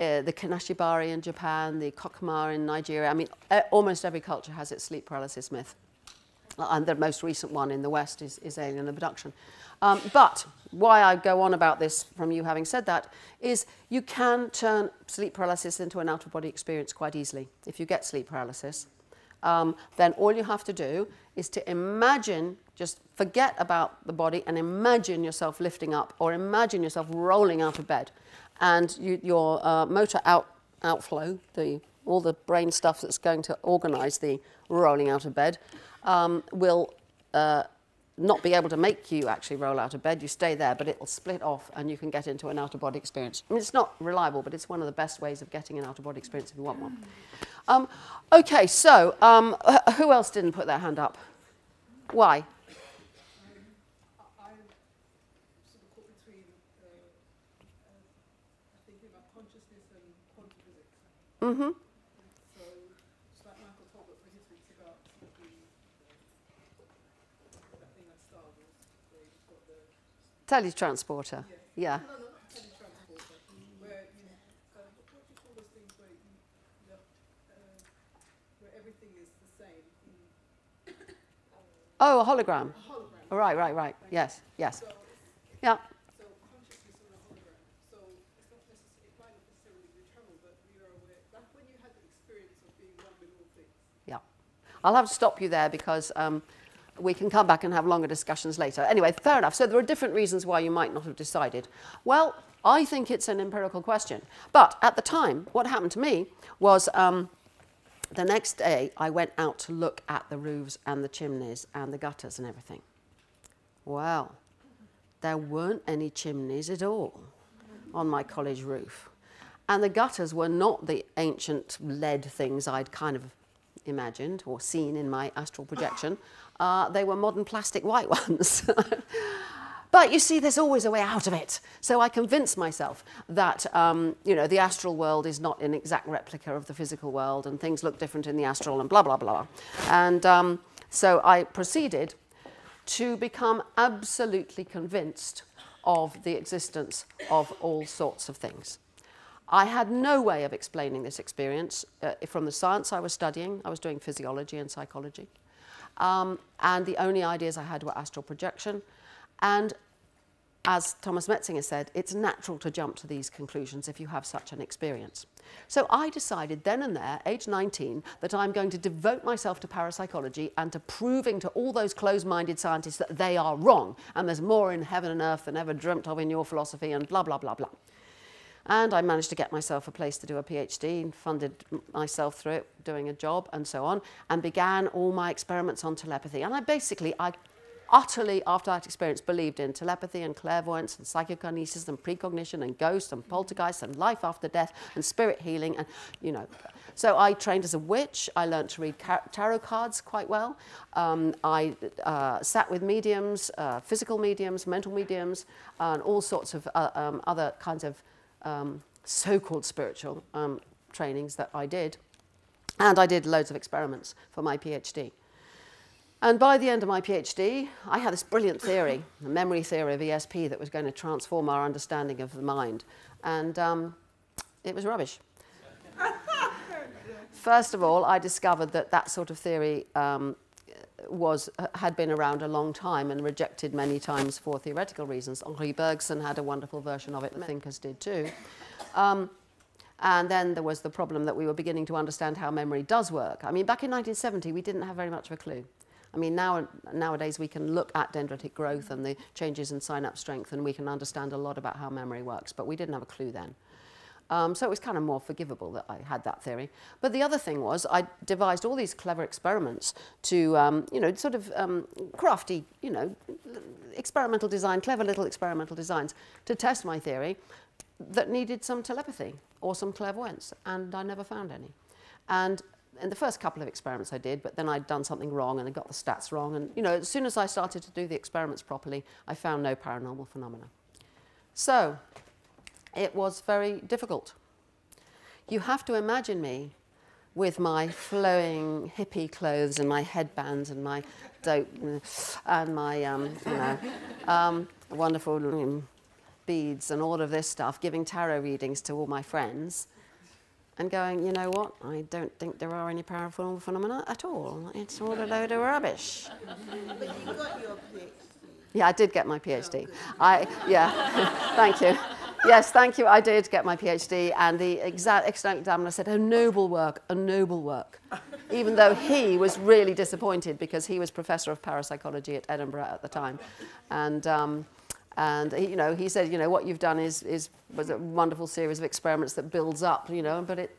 uh, the Kanashibari in Japan, the Kokomar in Nigeria. I mean, almost every culture has its sleep paralysis myth. And the most recent one in the West is, is alien abduction. Um, but why I go on about this from you having said that is you can turn sleep paralysis into an out-of-body experience quite easily if you get sleep paralysis. Um, then all you have to do is to imagine, just forget about the body and imagine yourself lifting up or imagine yourself rolling out of bed. And you, your uh, motor out, outflow, the, all the brain stuff that's going to organize the rolling out of bed, um, will uh, not be able to make you actually roll out of bed. You stay there, but it'll split off and you can get into an out-of-body experience. I mean, it's not reliable, but it's one of the best ways of getting an out-of-body experience if you want one. Um, okay, so um, who else didn't put their hand up? Why? Um, I, I'm sort of caught between uh, uh, thinking about consciousness and quantum physics. Mm-hmm. So it's like Michael Talbot when he speaks about the, uh, that thing at Star Wars, where you've got the... Teletransporter. Yeah. yeah. No, no, not teletransporter. Where you... Uh, what do you call those things where, you, uh, where everything is the same? Oh, a hologram. A hologram. Oh, right, right, right. Yes, yes. So, yeah. So consciousness on a hologram. So it's not necessarily, it might not necessarily be travel, but we are aware. That's when you had the experience of being one with all Yeah. I'll have to stop you there because um, we can come back and have longer discussions later. Anyway, fair enough. So there are different reasons why you might not have decided. Well, I think it's an empirical question. But at the time, what happened to me was um, the next day I went out to look at the roofs and the chimneys and the gutters and everything. Well, there weren't any chimneys at all on my college roof. And the gutters were not the ancient lead things I'd kind of imagined or seen in my astral projection. Uh, they were modern plastic white ones. But you see, there's always a way out of it. So I convinced myself that, um, you know, the astral world is not an exact replica of the physical world and things look different in the astral and blah, blah, blah. And um, so I proceeded to become absolutely convinced of the existence of all sorts of things. I had no way of explaining this experience uh, from the science I was studying. I was doing physiology and psychology. Um, and the only ideas I had were astral projection. And as Thomas Metzinger said, it's natural to jump to these conclusions if you have such an experience. So I decided then and there, age nineteen, that I'm going to devote myself to parapsychology and to proving to all those closed-minded scientists that they are wrong and there's more in heaven and earth than ever dreamt of in your philosophy and blah, blah, blah, blah. And I managed to get myself a place to do a PhD and funded myself through it, doing a job and so on, and began all my experiments on telepathy. And I basically, I... utterly, after that experience, believed in telepathy and clairvoyance and psychokinesis and precognition and ghosts and poltergeists and life after death and spirit healing and, you know. So I trained as a witch. I learned to read tarot cards quite well. Um, I uh, sat with mediums, uh, physical mediums, mental mediums, uh, and all sorts of uh, um, other kinds of um, so-called spiritual um, trainings that I did. And I did loads of experiments for my PhD. And by the end of my PhD, I had this brilliant theory, the memory theory of E S P, that was going to transform our understanding of the mind. And um, it was rubbish. First of all, I discovered that that sort of theory um, was, had been around a long time and rejected many times for theoretical reasons. Henri Bergson had a wonderful version of it, the thinkers did too. Um, And then there was the problem that we were beginning to understand how memory does work. I mean, back in nineteen seventy, we didn't have very much of a clue. I mean, now, nowadays we can look at dendritic growth and the changes in synapse strength and we can understand a lot about how memory works, but we didn't have a clue then. Um, so it was kind of more forgivable that I had that theory. But the other thing was I devised all these clever experiments to, um, you know, sort of um, crafty, you know, experimental design, clever little experimental designs to test my theory that needed some telepathy or some clairvoyance, and I never found any. And in the first couple of experiments I did, but then I'd done something wrong and I got the stats wrong. And, you know, as soon as I started to do the experiments properly, I found no paranormal phenomena. So it was very difficult. You have to imagine me with my flowing hippie clothes and my headbands and my dope and my, um, you know, um, wonderful beads and all of this stuff, giving tarot readings to all my friends. And going, you know what, I don't think there are any paranormal phenomena at all. It's all a load of rubbish. But you got your PhD. Yeah, I did get my PhD. Oh, I, yeah, thank you. Yes, thank you, I did get my PhD. And the exact external examiner said, a noble work, a noble work. Even though he was really disappointed because he was professor of parapsychology at Edinburgh at the time. And... Um, And, you know, he said, you know, what you've done is, is was a wonderful series of experiments that builds up, you know, but it,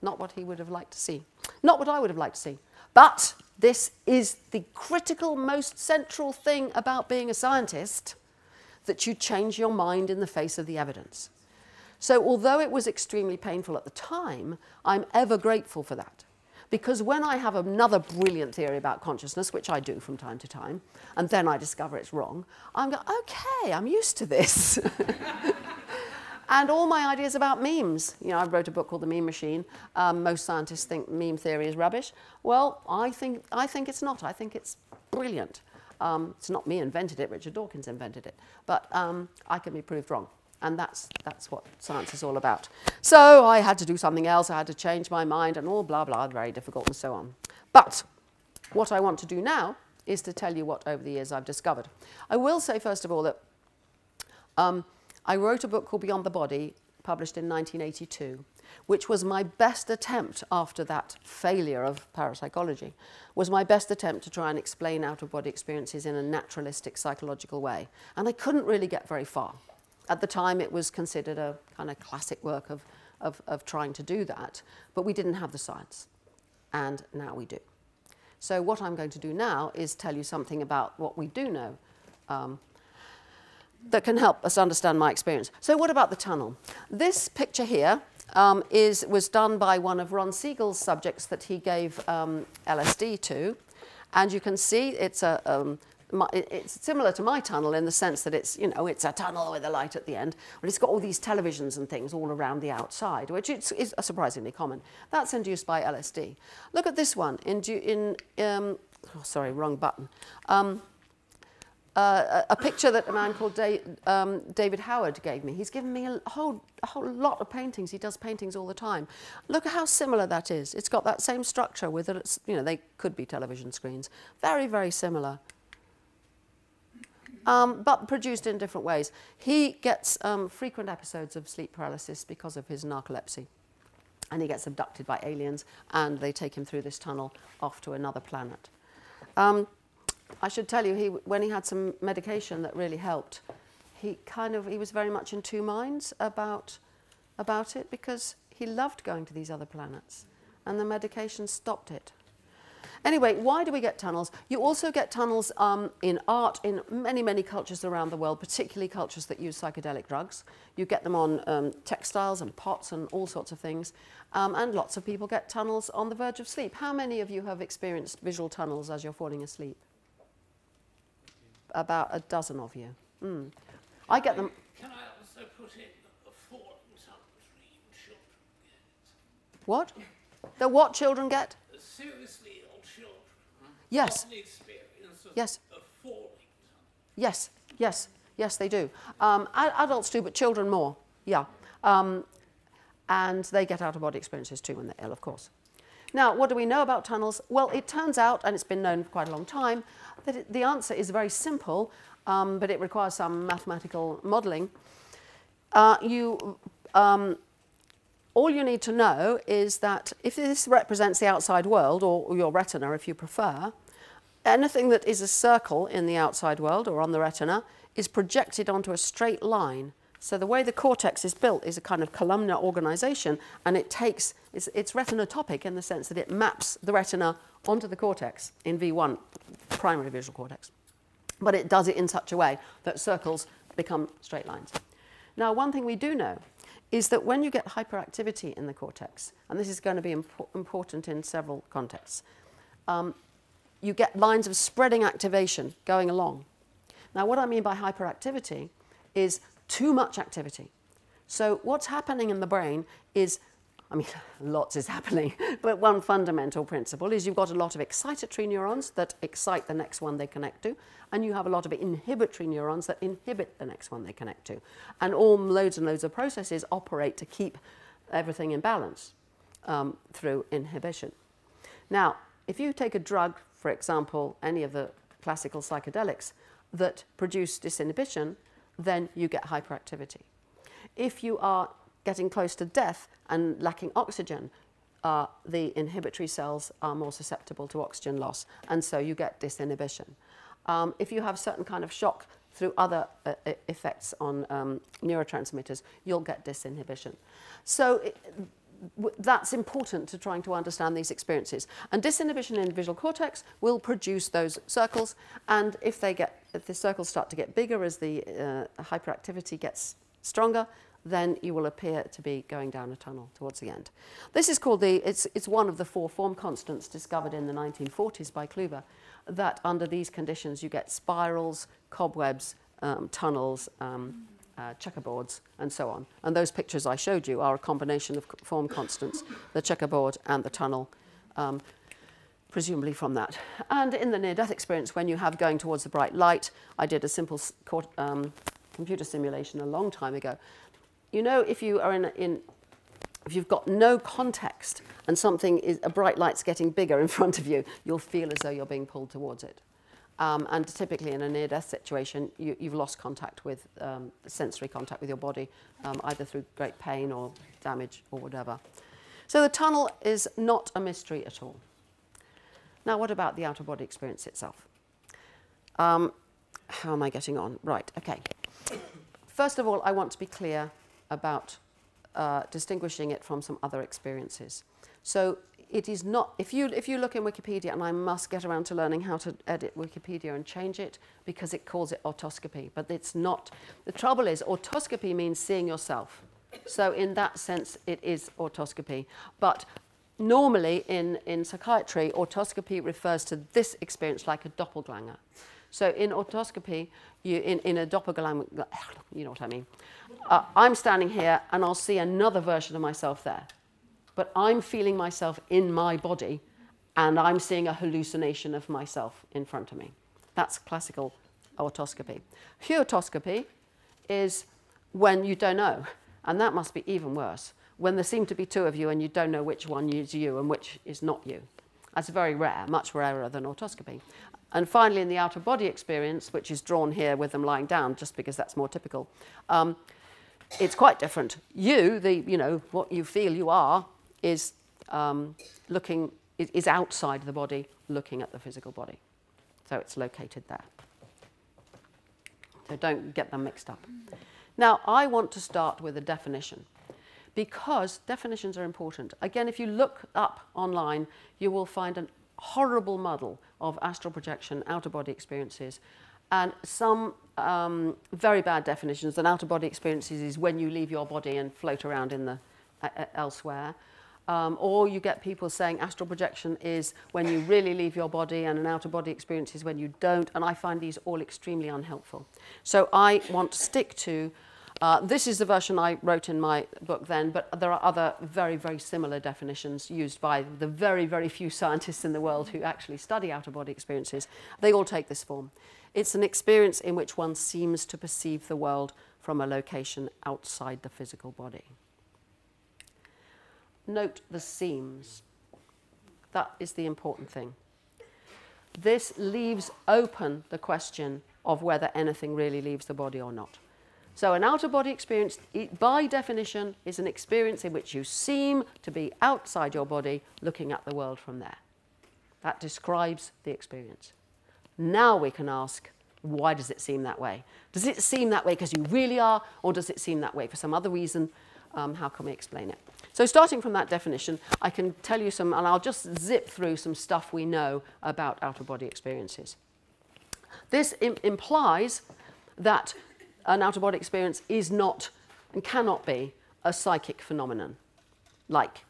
not what he would have liked to see. Not what I would have liked to see. But this is the critical, most central thing about being a scientist, that you change your mind in the face of the evidence. So although it was extremely painful at the time, I'm ever grateful for that. Because when I have another brilliant theory about consciousness, which I do from time to time, and then I discover it's wrong, I'm going, okay, I'm used to this. And all my ideas about memes. You know, I wrote a book called The Meme Machine. Um, most scientists think meme theory is rubbish. Well, I think, I think it's not. I think it's brilliant. Um, it's not me invented it. Richard Dawkins invented it. But um, I can be proved wrong. And that's, that's what science is all about. So I had to do something else. I had to change my mind and all blah, blah, very difficult and so on. But what I want to do now is to tell you what over the years I've discovered. I will say, first of all, that um, I wrote a book called Beyond the Body published in nineteen eighty-two, which was my best attempt after that failure of parapsychology, was my best attempt to try and explain out-of-body experiences in a naturalistic psychological way. And I couldn't really get very far. At the time, it was considered a kind of classic work of, of, of trying to do that, but we didn't have the science, and now we do. So what I'm going to do now is tell you something about what we do know um, that can help us understand my experience. So what about the tunnel? This picture here um, is, was done by one of Ron Siegel's subjects that he gave um, L S D to, and you can see it's a... Um, My, it's similar to my tunnel in the sense that it's, you know, it's a tunnel with a light at the end, but it's got all these televisions and things all around the outside, which is, is surprisingly common. That's induced by L S D. Look at this one. In, in um, oh, sorry, wrong button. Um, uh, a, a picture that a man called da um, David Howard gave me. He's given me a whole, a whole lot of paintings. He does paintings all the time. Look at how similar that is. It's got that same structure with it. You know, they could be television screens. Very, very similar. Um, but produced in different ways. He gets um, frequent episodes of sleep paralysis because of his narcolepsy, and he gets abducted by aliens, and they take him through this tunnel off to another planet. Um, I should tell you, he, when he had some medication that really helped, he kind of, he was very much in two minds about, about it, because he loved going to these other planets, and the medication stopped it. Anyway, why do we get tunnels? You also get tunnels um, in art in many, many cultures around the world, particularly cultures that use psychedelic drugs. You get them on um, textiles and pots and all sorts of things. Um, and lots of people get tunnels on the verge of sleep. How many of you have experienced visual tunnels as you're falling asleep? About a dozen of you. Mm. I get them... Can I also put in the forms of dream children get? What? The what children get? Seriously. Yes. Yes. Yes. Yes. Yes, they do. Um, adults do, but children more. Yeah. Um, and they get out-of-body experiences too when they're ill, of course. Now, what do we know about tunnels? Well, it turns out, and it's been known for quite a long time, that it, the answer is very simple, um, but it requires some mathematical modelling. Uh, you... Um, All you need to know is that if this represents the outside world, or your retina if you prefer, anything that is a circle in the outside world or on the retina is projected onto a straight line. So the way the cortex is built is a kind of columnar organization, and it takes, it's, it's retinotopic in the sense that it maps the retina onto the cortex in V one, primary visual cortex. But it does it in such a way that circles become straight lines. Now, one thing we do know is that when you get hyperactivity in the cortex, and this is going to be impo important in several contexts, um, you get lines of spreading activation going along. Now, what I mean by hyperactivity is too much activity. So what's happening in the brain is, I mean, lots is happening, but one fundamental principle is you've got a lot of excitatory neurons that excite the next one they connect to, and you have a lot of inhibitory neurons that inhibit the next one they connect to. And all loads and loads of processes operate to keep everything in balance um, through inhibition. Now, if you take a drug, for example, any of the classical psychedelics that produce disinhibition, then you get hyperactivity. If you are getting close to death and lacking oxygen, uh, the inhibitory cells are more susceptible to oxygen loss, and so you get disinhibition. Um, if you have certain kind of shock through other uh, effects on um, neurotransmitters, you'll get disinhibition. So it, that's important to trying to understand these experiences. And disinhibition in the visual cortex will produce those circles, and if they get, if the circles start to get bigger as the uh, hyperactivity gets stronger, then you will appear to be going down a tunnel towards the end. This is called the, it's, it's one of the four form constants discovered in the nineteen forties by Klüver, that under these conditions you get spirals, cobwebs, um, tunnels, um, uh, checkerboards, and so on. And those pictures I showed you are a combination of form constants, the checkerboard and the tunnel, um, presumably from that. And in the near-death experience, when you have going towards the bright light, I did a simple um, computer simulation a long time ago. You know, if you are in, in, if you've got no context and something is, a bright light's getting bigger in front of you, you'll feel as though you're being pulled towards it. Um, and typically in a near-death situation, you, you've lost contact with, um, sensory contact with your body, um, either through great pain or damage or whatever. So the tunnel is not a mystery at all. Now, what about the out-of-body experience itself? Um, how am I getting on? Right, okay. First of all, I want to be clear about uh, distinguishing it from some other experiences. So it is not, if you, if you look in Wikipedia, and I must get around to learning how to edit Wikipedia and change it, because it calls it autoscopy, but it's not. The trouble is, autoscopy means seeing yourself. So in that sense, it is autoscopy. But normally in, in psychiatry, autoscopy refers to this experience like a doppelganger. So in autoscopy, you, in, in a doppelganger, you know what I mean. Uh, I'm standing here, and I'll see another version of myself there. But I'm feeling myself in my body, and I'm seeing a hallucination of myself in front of me. That's classical autoscopy. Huotoscopy is when you don't know, and that must be even worse, when there seem to be two of you and you don't know which one is you and which is not you. That's very rare, much rarer than autoscopy. And finally, in the out-of-body experience, which is drawn here with them lying down, just because that's more typical, um, it's quite different. You, the, you know, what you feel you are, is um, looking, is outside the body, looking at the physical body. So it's located there. So don't get them mixed up. Now, I want to start with a definition, because definitions are important. Again, if you look up online, you will find a horrible muddle of astral projection, out-of-body experiences, and some um, very bad definitions. And out-of-body experiences is when you leave your body and float around in the uh, elsewhere. Um, or you get people saying astral projection is when you really leave your body, and an out-of-body experience is when you don't, and I find these all extremely unhelpful. So I want to stick to, uh, this is the version I wrote in my book then, but there are other very, very similar definitions used by the very, very few scientists in the world who actually study out-of-body experiences. They all take this form. It's an experience in which one seems to perceive the world from a location outside the physical body. Note the seams. That is the important thing. This leaves open the question of whether anything really leaves the body or not. So an out-of-body experience, by definition, is an experience in which you seem to be outside your body, looking at the world from there. That describes the experience. Now we can ask, why does it seem that way? Does it seem that way because you really are, or does it seem that way for some other reason? Um, how can we explain it? So starting from that definition, I can tell you some, and I'll just zip through some stuff we know about out-of-body experiences. This im- implies that an out-of-body experience is not and cannot be a psychic phenomenon, like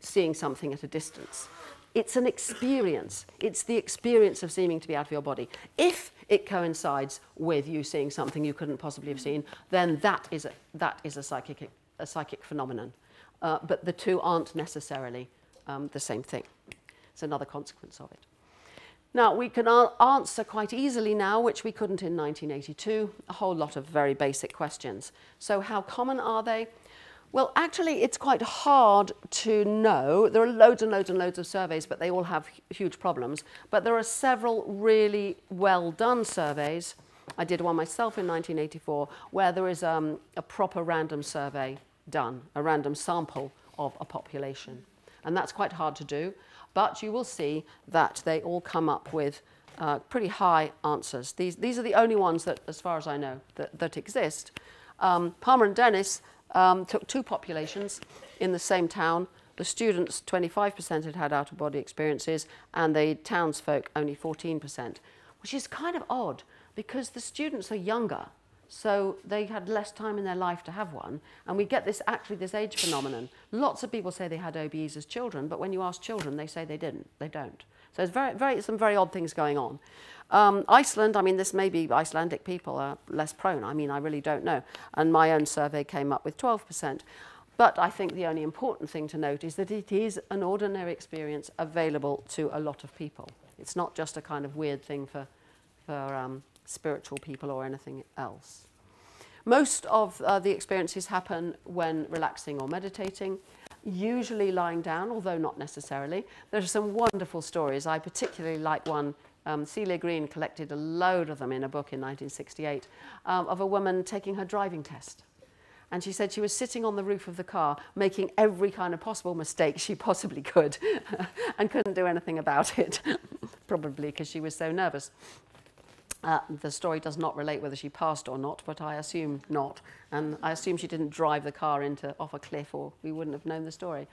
seeing something at a distance. It's an experience. It's the experience of seeming to be out of your body. If it coincides with you seeing something you couldn't possibly have seen, then that is a, that is a psychic, a psychic phenomenon. Uh, but the two aren't necessarily um, the same thing. It's another consequence of it. Now, we can answer quite easily now, which we couldn't in nineteen eighty-two, a whole lot of very basic questions. So how common are they? Well, actually, it's quite hard to know. There are loads and loads and loads of surveys, but they all have huge problems. But there are several really well-done surveys. I did one myself in nineteen eighty-four, where there is um, a proper random survey done, a random sample of a population. And that's quite hard to do, but you will see that they all come up with uh, pretty high answers. These, these are the only ones that, as far as I know, that, that exist. Um, Palmer and Dennis um, took two populations in the same town. The students, twenty-five percent had had out-of-body experiences, and the townsfolk, only fourteen percent, which is kind of odd because the students are younger. So they had less time in their life to have one. And we get this, actually, this age phenomenon. Lots of people say they had O B Es as children, but when you ask children, they say they didn't, they don't. So there's very, very, some very odd things going on. Um, Iceland, I mean, this may be Icelandic people are less prone. I mean, I really don't know. And my own survey came up with twelve percent. But I think the only important thing to note is that it is an ordinary experience available to a lot of people. It's not just a kind of weird thing for, for um, spiritual people or anything else. Most of uh, the experiences happen when relaxing or meditating, usually lying down, although not necessarily. There are some wonderful stories. I particularly like one Um, Celia Green collected a load of them in a book in nineteen sixty-eight, um, of a woman taking her driving test. And she said she was sitting on the roof of the car making every kind of possible mistake she possibly could and couldn't do anything about it, probably because she was so nervous. Uh, the story does not relate whether she passed or not, but I assume not. And I assume she didn't drive the car into off a cliff, or we wouldn't have known the story.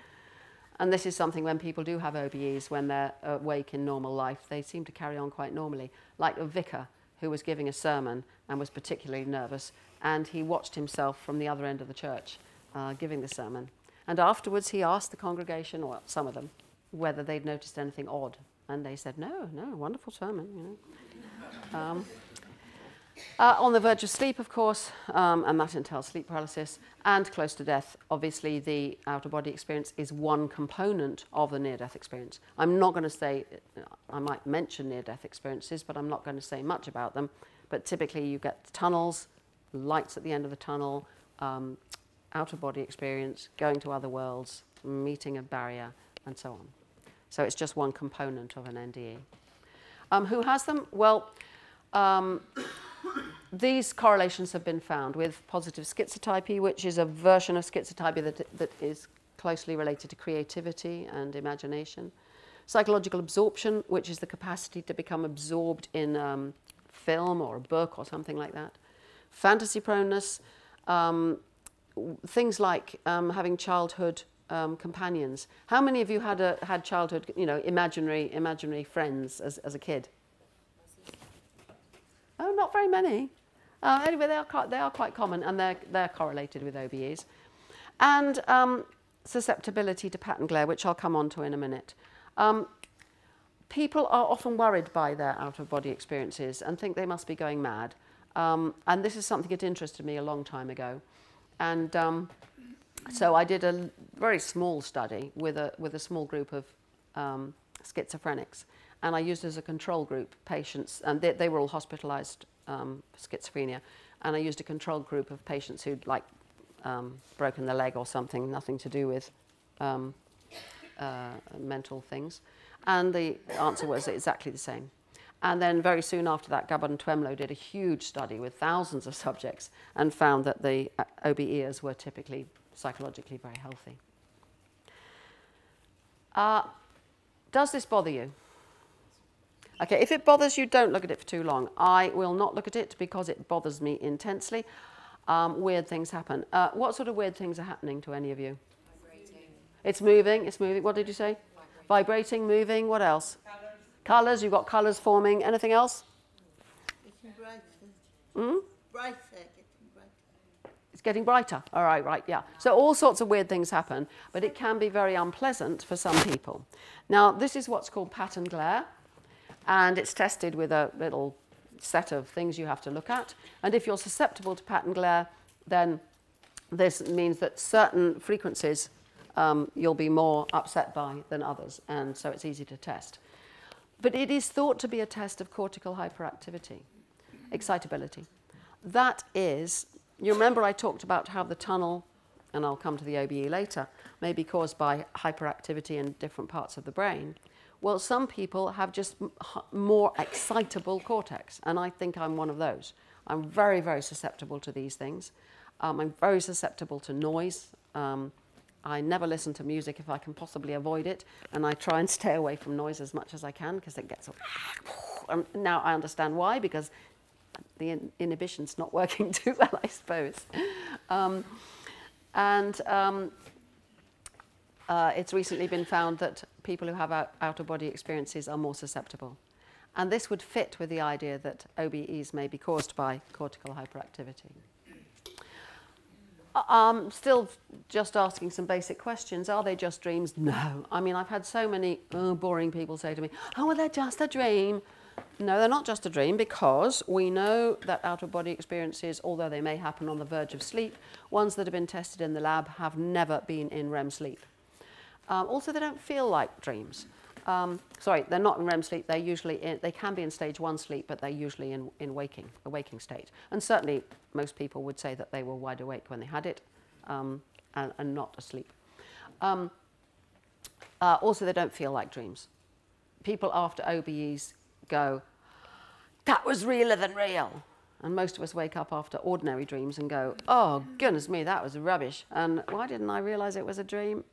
And this is something when people do have O B Es, when they're awake in normal life, they seem to carry on quite normally. Like a vicar who was giving a sermon and was particularly nervous, and he watched himself from the other end of the church uh, giving the sermon. And afterwards he asked the congregation, or some of them, whether they'd noticed anything odd. And they said, no, no, wonderful sermon, you know. Um, uh, on the verge of sleep, of course, um, and that entails sleep paralysis, and close to death, obviously the out-of-body experience is one component of the near-death experience. I'm not going to say, I might mention near-death experiences, but I'm not going to say much about them. But typically you get tunnels, lights at the end of the tunnel, um, out-of-body experience, going to other worlds, meeting a barrier, and so on. So it's just one component of an N D E. Um, who has them? Well, um, these correlations have been found with positive schizotypy, which is a version of schizotypy that, that is closely related to creativity and imagination. Psychological absorption, which is the capacity to become absorbed in um, film or a book or something like that. Fantasy proneness, um, things like um, having childhood Um, companions. How many of you had a, had childhood, you know, imaginary imaginary friends as, as a kid? Oh, not very many. Uh, anyway, they are they are quite common, and they're they're correlated with O B Es, and um, susceptibility to pattern glare, which I'll come on to in a minute. Um, people are often worried by their out-of-body experiences and think they must be going mad. Um, and this is something that interested me a long time ago, and. Um, So I did a very small study with a, with a small group of um, schizophrenics, and I used as a control group patients, and they, they were all hospitalized um, schizophrenia, and I used a control group of patients who'd like um, broken their leg or something, nothing to do with um, uh, mental things, and the answer was exactly the same. And then very soon after that, Gabbard and Twemlow did a huge study with thousands of subjects and found that the O B Ers were typically psychologically very healthy. Uh, does this bother you? Okay, if it bothers you, don't look at it for too long. I will not look at it because it bothers me intensely. Um, weird things happen. Uh, what sort of weird things are happening to any of you? Vibrating. It's moving, it's moving. What did you say? Vibrating, Vibrating moving. What else? Colours. Colours, you've got colours forming. Anything else? It's bright. Hmm? Bright. Getting brighter. All right, right, yeah. So all sorts of weird things happen, but it can be very unpleasant for some people. Now, this is what's called pattern glare, and it's tested with a little set of things you have to look at. And if you're susceptible to pattern glare, then this means that certain frequencies um, you'll be more upset by than others, and so it's easy to test. But it is thought to be a test of cortical hyperactivity, excitability. That is... You remember I talked about how the tunnel, and I'll come to the O B E later, may be caused by hyperactivity in different parts of the brain. Well, some people have just more excitable cortex, and I think I'm one of those. I'm very, very susceptible to these things. Um, I'm very susceptible to noise. Um, I never listen to music if I can possibly avoid it, and I try and stay away from noise as much as I can because it gets... And now I understand why, because... the in inhibition's not working too well, I suppose. Um, and um, uh, it's recently been found that people who have out, out-of-body experiences are more susceptible. And this would fit with the idea that O B Es may be caused by cortical hyperactivity. Um, still just asking some basic questions. Are they just dreams? No. I mean, I've had so many uh, boring people say to me, oh, well, they're just a dream. No, they're not just a dream, because we know that out-of-body experiences, although they may happen on the verge of sleep, ones that have been tested in the lab have never been in REM sleep. Um, also, they don't feel like dreams. Um, sorry, they're not in REM sleep. They're usually in, they can be in stage one sleep, but they're usually in, in waking, a waking state. And certainly, most people would say that they were wide awake when they had it um, and, and not asleep. Um, uh, also, they don't feel like dreams. People after O B Es go, that was realer than real. And most of us wake up after ordinary dreams and go, oh, goodness me, that was rubbish. And why didn't I realize it was a dream?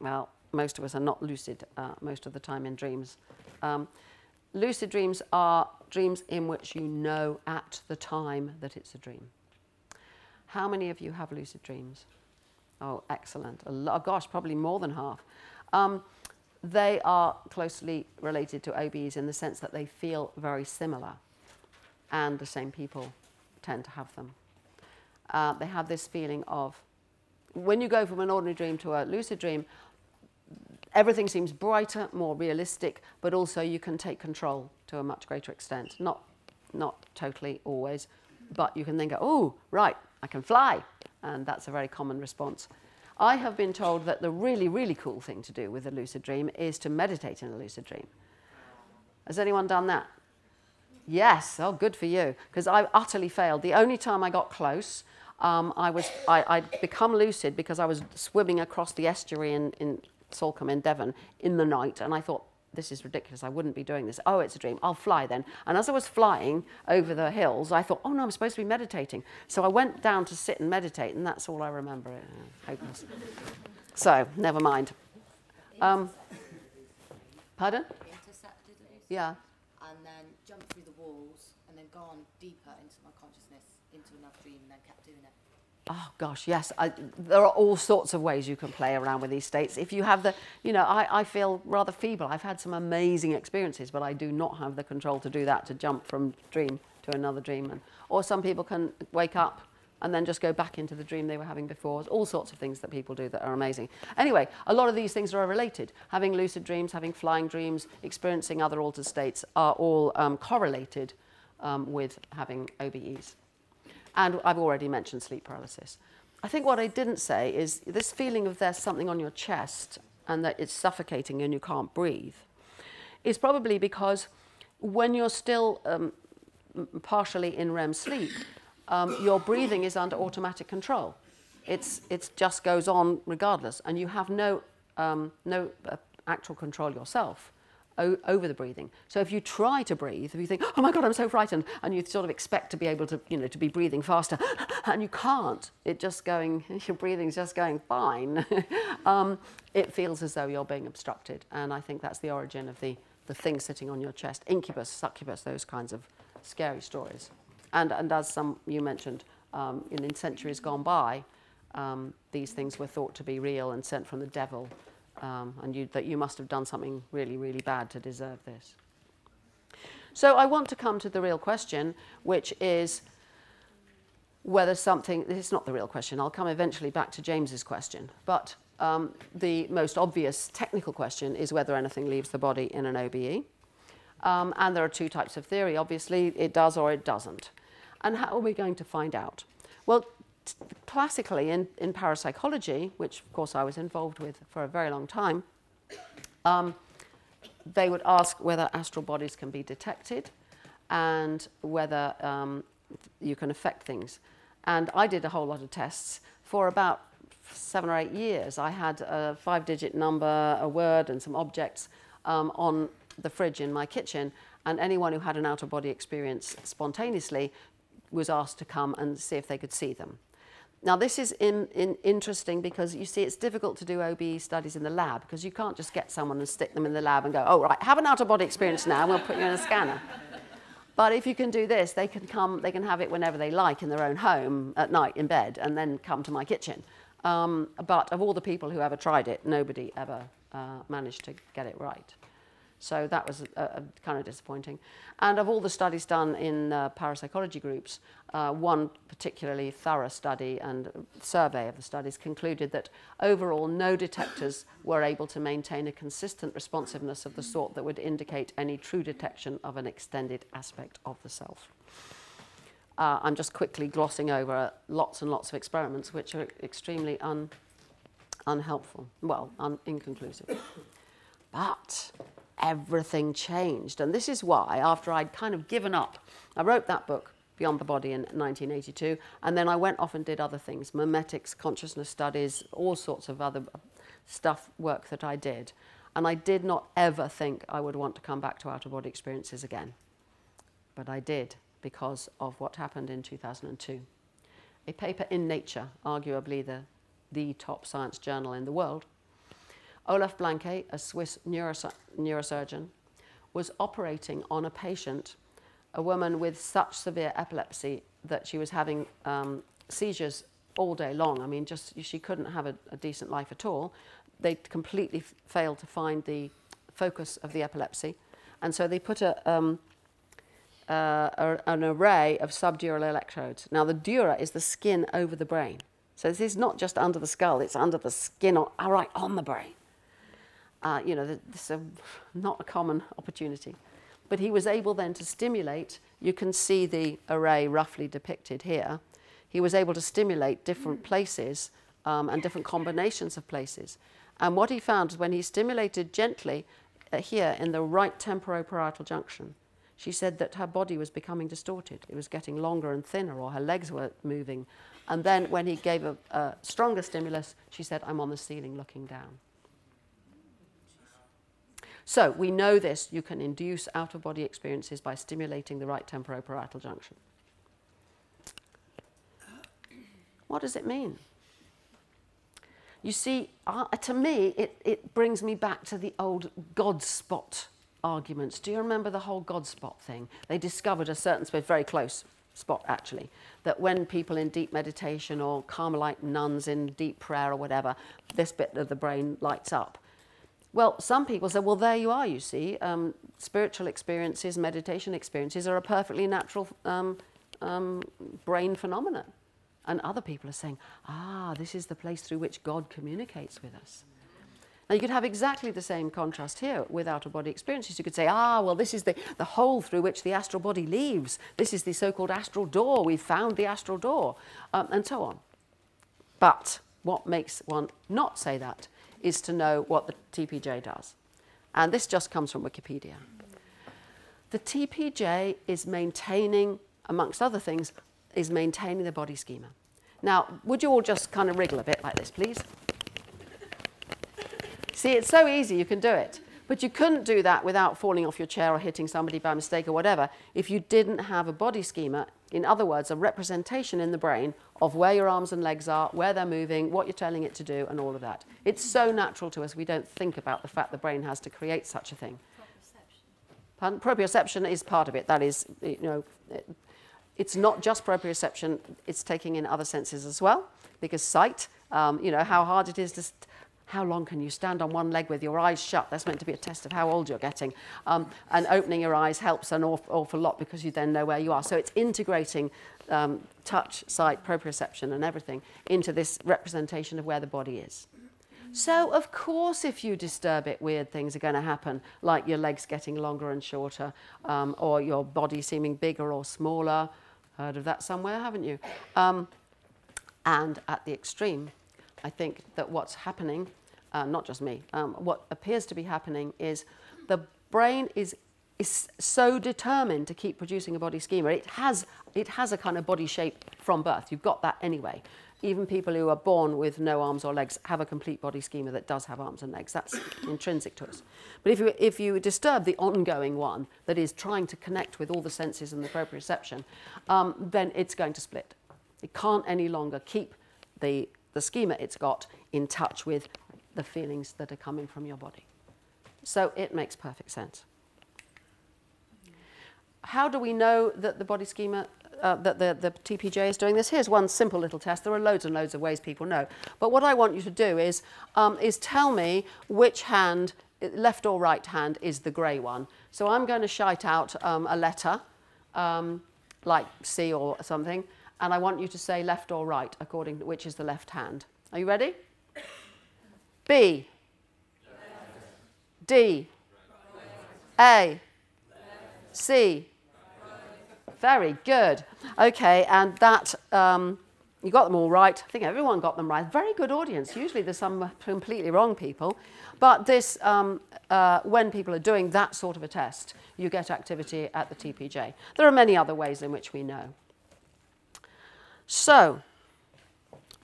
Well, most of us are not lucid uh, most of the time in dreams. Um, lucid dreams are dreams in which you know at the time that it's a dream. How many of you have lucid dreams? Oh, excellent. A lot, gosh, probably more than half. Um, they are closely related to O B Es in the sense that they feel very similar, and the same people tend to have them. Uh, they have this feeling of, when you go from an ordinary dream to a lucid dream, everything seems brighter, more realistic, but also you can take control to a much greater extent. Not, not totally always, but you can then go, oh, right, I can fly. And that's a very common response. I have been told that the really, really cool thing to do with a lucid dream is to meditate in a lucid dream. Has anyone done that? Yes, oh, good for you, because I utterly failed. The only time I got close, um, I was, I, I'd become lucid because I was swimming across the estuary in, in Salcombe in Devon in the night, and I thought, this is ridiculous, I wouldn't be doing this. Oh, it's a dream, I'll fly then. And as I was flying over the hills, I thought, oh no, I'm supposed to be meditating. So I went down to sit and meditate, and that's all I remember. It, hopeless. So, never mind. Um, pardon? Intercepted lucid. Yeah. And then jumped through the walls and then gone deeper into my consciousness, into another dream, and then kept doing it. Oh, gosh, yes. I, there are all sorts of ways you can play around with these states. If you have the, you know, I, I feel rather feeble. I've had some amazing experiences, but I do not have the control to do that, to jump from dream to another dream. And, or some people can wake up and then just go back into the dream they were having before. All sorts of things that people do that are amazing. Anyway, a lot of these things are related. Having lucid dreams, having flying dreams, experiencing other altered states are all um, correlated um, with having O B Es. And I've already mentioned sleep paralysis. I think what I didn't say is this feeling of there's something on your chest and that it's suffocating and you can't breathe is probably because when you're still um, partially in REM sleep, Um, your breathing is under automatic control. It's it just goes on regardless, and you have no um, no uh, actual control yourself o over the breathing. So if you try to breathe, if you think, oh my God, I'm so frightened, and you sort of expect to be able to, you know, to be breathing faster, and you can't. It just going, your breathing's just going fine. um, it feels as though you're being obstructed, and I think that's the origin of the the thing sitting on your chest, incubus, succubus, those kinds of scary stories. And, and as some you mentioned, um, in, in centuries gone by, um, these things were thought to be real and sent from the devil, um, and you, that you must have done something really, really bad to deserve this. So I want to come to the real question, which is whether something, it's not the real question, I'll come eventually back to James's question, but um, the most obvious technical question is whether anything leaves the body in an O B E. Um, and there are two types of theory, obviously, it does or it doesn't. And how are we going to find out? Well, classically in, in parapsychology, which of course I was involved with for a very long time, um, they would ask whether astral bodies can be detected and whether um, you can affect things. And I did a whole lot of tests. For about seven or eight years, I had a five-digit number, a word, and some objects um, on the fridge in my kitchen, and anyone who had an out-of-body experience spontaneously was asked to come and see if they could see them. Now this is in, in interesting because you see it's difficult to do O B E studies in the lab because you can't just get someone and stick them in the lab and go, oh right, have an out-of-body experience now and we'll put you in a scanner. But if you can do this, they can come, they can have it whenever they like in their own home at night in bed and then come to my kitchen. Um, but of all the people who ever tried it, nobody ever uh, managed to get it right. So that was uh, kind of disappointing. And of all the studies done in uh, parapsychology groups, uh, one particularly thorough study and survey of the studies concluded that overall no detectors were able to maintain a consistent responsiveness of the sort that would indicate any true detection of an extended aspect of the self. Uh, I'm just quickly glossing over lots and lots of experiments which are extremely un unhelpful, well, un inconclusive. But everything changed, and this is why after I'd kind of given up, I wrote that book Beyond the Body in nineteen eighty-two, and then I went off and did other things, memetics, consciousness studies, all sorts of other stuff, work that I did, And I did not ever think I would want to come back to out-of-body experiences again. But I did, because of what happened in two thousand two. A paper in Nature, arguably the, the top science journal in the world, Olaf Blanke, a Swiss neurosu- neurosurgeon, was operating on a patient, a woman with such severe epilepsy that she was having um, seizures all day long. I mean, just she couldn't have a, a decent life at all. They completely f failed to find the focus of the epilepsy. And so they put a, um, uh, a, an array of subdural electrodes. Now, the dura is the skin over the brain. So this is not just under the skull, it's under the skin, or, all right, on the brain. Uh, you know, this is a, not a common opportunity. But he was able then to stimulate, you can see the array roughly depicted here, he was able to stimulate different places um, and different combinations of places. And what he found is when he stimulated gently uh, here in the right temporoparietal junction, she said that her body was becoming distorted. It was getting longer and thinner, or her legs were moving. And then when he gave a, a stronger stimulus, she said, I'm on the ceiling looking down. So we know this, you can induce out-of-body experiences by stimulating the right temporoparietal junction. What does it mean? You see, uh, to me, it, it brings me back to the old Godspot arguments. Do you remember the whole Godspot thing? They discovered a certain space, very close spot actually, that when people in deep meditation or Carmelite nuns in deep prayer or whatever, this bit of the brain lights up. Well, some people say, well, there you are, you see. Um, spiritual experiences, meditation experiences are a perfectly natural um, um, brain phenomenon. And other people are saying, ah, this is the place through which God communicates with us. Now, you could have exactly the same contrast here with out-of-body experiences. You could say, ah, well, this is the, the hole through which the astral body leaves. This is the so-called astral door. We've found the astral door, um, and so on. But what makes one not say that is to know what the T P J does. And this just comes from Wikipedia. The T P J is maintaining, amongst other things, is maintaining the body schema. Now, would you all just kind of wriggle a bit like this, please? See, it's so easy, you can do it. But you couldn't do that without falling off your chair or hitting somebody by mistake or whatever if you didn't have a body schema, in other words, a representation in the brain of where your arms and legs are, where they're moving, what you're telling it to do, and all of that. It's so natural to us, we don't think about the fact the brain has to create such a thing. Proprioception. Pardon? Proprioception is part of it. That is, you know, it, it's not just proprioception, it's taking in other senses as well, because sight, um, you know, how hard it is to, st how long can you stand on one leg with your eyes shut? That's meant to be a test of how old you're getting. Um, and opening your eyes helps an awful, awful lot because you then know where you are. So it's integrating um, touch, sight, proprioception and everything into this representation of where the body is. So, of course, if you disturb it, weird things are going to happen, like your legs getting longer and shorter, um, or your body seeming bigger or smaller. Heard of that somewhere, haven't you? Um, and at the extreme, I think that what's happening, uh, not just me, um, what appears to be happening is the brain is, is so determined to keep producing a body schema. It has, it has a kind of body shape from birth. You've got that anyway. Even people who are born with no arms or legs have a complete body schema that does have arms and legs. That's intrinsic to us. But if you, if you disturb the ongoing one that is trying to connect with all the senses and the proprioception, um, then it's going to split. It can't any longer keep the, the schema it's got in touch with the feelings that are coming from your body. So it makes perfect sense. How do we know that the body schema Uh, that the, the T P J is doing this? Here's one simple little test. There are loads and loads of ways people know. But what I want you to do is, um, is tell me which hand, left or right hand, is the grey one. So I'm going to shout out um, a letter, um, like C or something, and I want you to say left or right, according to which is the left hand. Are you ready? B. Left. D. Right. A. Left. C. Very good. Okay, and that, um, you got them all right. I think everyone got them right. Very good audience. Usually there's some completely wrong people. But this, um, uh, when people are doing that sort of a test, you get activity at the T P J. There are many other ways in which we know. So,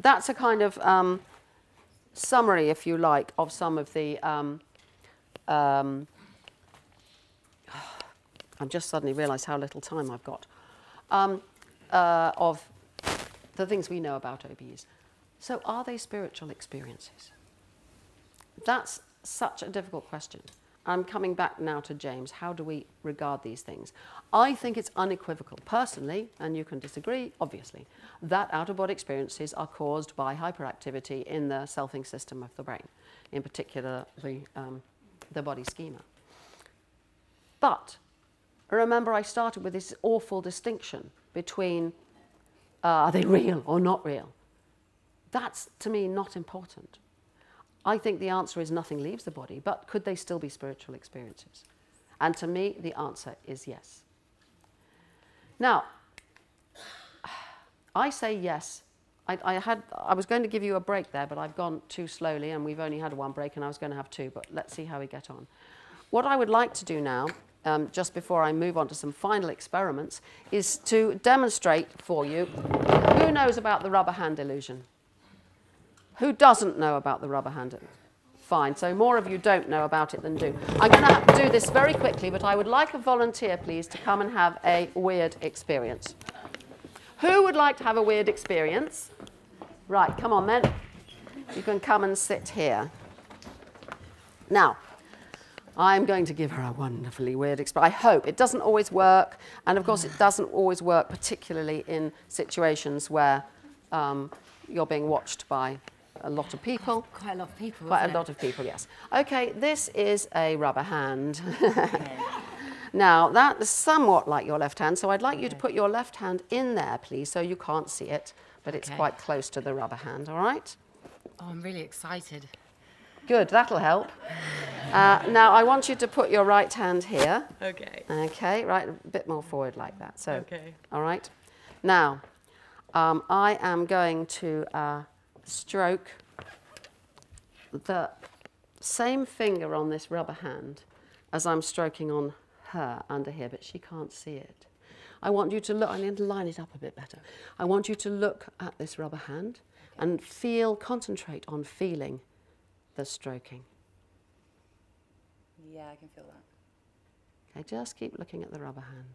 that's a kind of um, summary, if you like, of some of the um, Um, I've just suddenly realised how little time I've got, um, uh, of the things we know about O B Es. So are they spiritual experiences? That's such a difficult question. I'm coming back now to James. How do we regard these things? I think it's unequivocal, personally, and you can disagree, obviously, that out-of-body experiences are caused by hyperactivity in the selfing system of the brain, in particular the, um, the body schema. But remember, I started with this awful distinction between uh, are they real or not real? That's, to me, not important. I think the answer is nothing leaves the body, but could they still be spiritual experiences? And to me, the answer is yes. Now, I say yes. I, I, had, I was going to give you a break there, but I've gone too slowly, and we've only had one break, and I was going to have two, but let's see how we get on. What I would like to do now, um, just before I move on to some final experiments, is to demonstrate for you who knows about the rubber hand illusion. Who doesn't know about the rubber hand? Fine, so more of you don't know about it than do. I'm going to have to do this very quickly, but I would like a volunteer, please, to come and have a weird experience. Who would like to have a weird experience? Right, come on then. You can come and sit here. Now, I'm going to give her a wonderfully weird experience. I hope. It doesn't always work, and of course it doesn't always work, particularly in situations where um, you're being watched by a lot of people. Quite a lot of people. Quite a lot of people, yes. Okay, this is a rubber hand. Now, that is somewhat like your left hand, so I'd like you to put your left hand in there, please, so you can't see it, but it's quite close to the rubber hand, all right? Oh, I'm really excited. Good, that'll help. Uh, now, I want you to put your right hand here. Okay. Okay, right, a bit more forward like that. So, okay. All right. Now, um, I am going to... Uh, stroke the same finger on this rubber hand as I'm stroking on her under here, but she can't see it. I want you to look, I need to line it up a bit better. I want you to look at this rubber hand and feel, concentrate on feeling the stroking. Yeah, I can feel that. Okay, just keep looking at the rubber hand.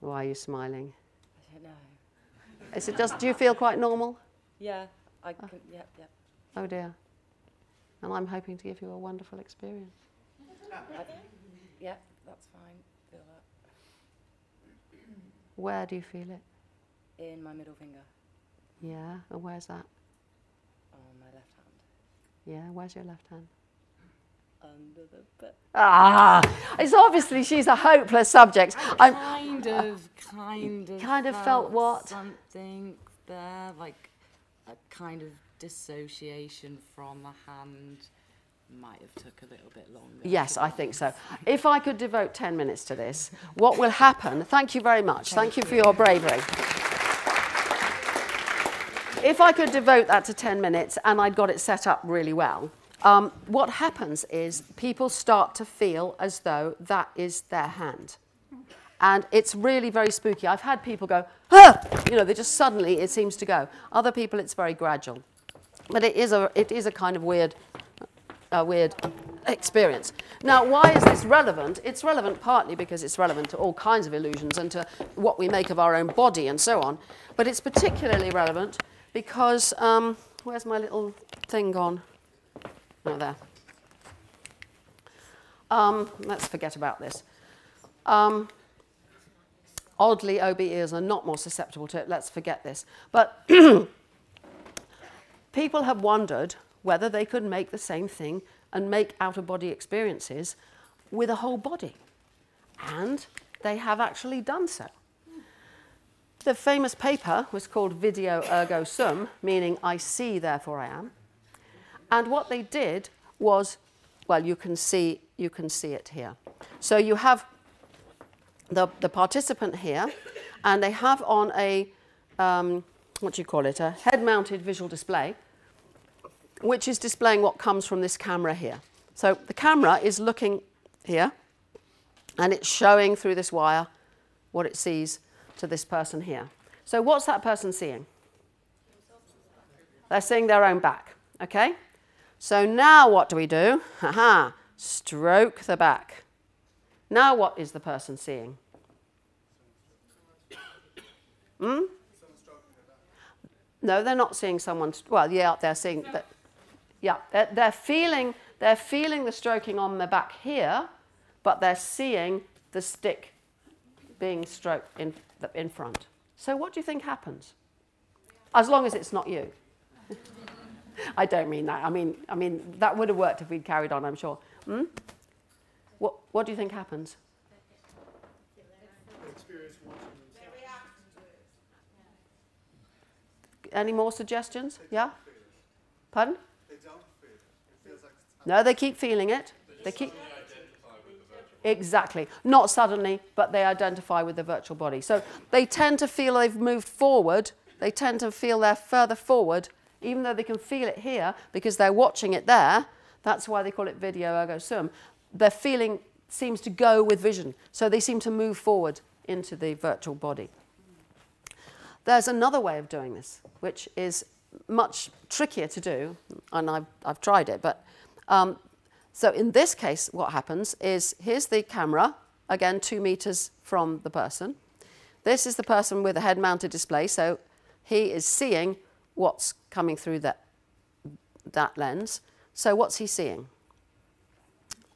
Why are you smiling? I don't know. Is it just, do you feel quite normal? Yeah, I can, oh. yeah, yeah. Oh dear. And I'm hoping to give you a wonderful experience. I, yeah, that's fine. Feel that. Where do you feel it? In my middle finger. Yeah, and where's that? On my left hand. Yeah, where's your left hand? Under the bed. Ah, it's obviously she's a hopeless subject. I kind I'm, of, kind of, kind of felt, felt what something there, like a kind of dissociation from the hand. Might have took a little bit longer. Yes, I think so. If I could devote ten minutes to this, what will happen? Thank you very much. Thank, Thank you for your bravery. If I could devote that to ten minutes, and I'd got it set up really well. Um, what happens is people start to feel as though that is their hand. And it's really very spooky. I've had people go, ah! You know, they just suddenly, it seems to go. Other people, it's very gradual. But it is a, it is a kind of weird, uh, weird experience. Now, why is this relevant? It's relevant partly because it's relevant to all kinds of illusions and to what we make of our own body and so on. But it's particularly relevant because, um, where's my little thing gone? Oh, there. Um, let's forget about this. Um, oddly, O B Es are not more susceptible to it. Let's forget this. But people have wondered whether they could make the same thing and make out-of-body experiences with a whole body. And they have actually done so. The famous paper was called Video Ergo Sum, meaning I see, therefore I am. And what they did was, well, you can see, you can see it here. So you have the, the participant here, and they have on a, um, what do you call it, a head-mounted visual display, which is displaying what comes from this camera here. So the camera is looking here, and it's showing through this wire what it sees to this person here. So what's that person seeing? They're seeing their own back, okay? So now what do we do? Haha, stroke the back. Now what is the person seeing? Hmm? No, they're not seeing someone. Well, yeah, they're seeing that. Yeah, they're, they're feeling. They're feeling the stroking on the back here, but they're seeing the stick being stroked in the, in front. So what do you think happens? As long as it's not you. I don't mean that. I mean, I mean that would have worked if we'd carried on, I'm sure. Hmm? What What do you think happens? Any more suggestions? Yeah? Pardon? They don't feel it. It feels like it's no, they keep feeling it. They, they keep identify with the virtual body. Exactly. Not suddenly, but they identify with the virtual body. So they tend to feel they've moved forward. They tend to feel they're further forward, even though they can feel it here because they're watching it there. That's why they call it video ergo sum. Their feeling seems to go with vision. So they seem to move forward into the virtual body. There's another way of doing this, which is much trickier to do, and I've, I've tried it. But um, so in this case, what happens is, here's the camera, again, two meters from the person. This is the person with a head-mounted display, so he is seeing what's coming through that, that lens. So what's he seeing?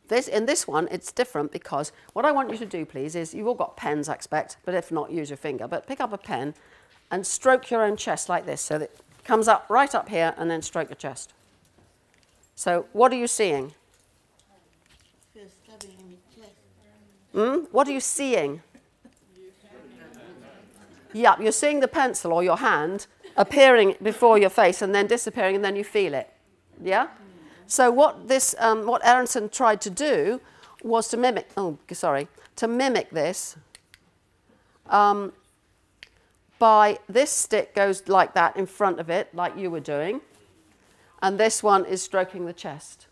This, in this one, it's different because what I want you to do, please, is you've all got pens, I expect, but if not, use your finger. But pick up a pen and stroke your own chest like this, so that it comes up right up here and then stroke your chest. So what are you seeing? Mm? What are you seeing? Yeah, you're seeing the pencil or your hand appearing before your face and then disappearing and then you feel it. Yeah? So what this, um, what Aronson tried to do was to mimic, oh, sorry, to mimic this. Um, by this stick goes like that in front of it, like you were doing, and this one is stroking the chest.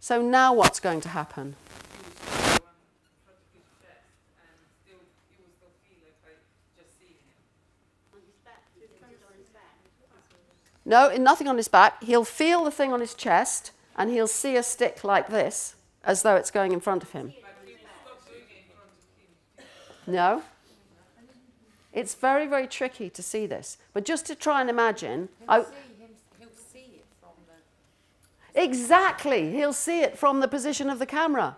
So now what's going to happen? No, nothing on his back. He'll feel the thing on his chest, and he'll see a stick like this, as though it's going in front of him. No? It's very, very tricky to see this. But just to try and imagine... He'll, I, see, him, he'll see it from the... Exactly. He'll see it from the position of the camera.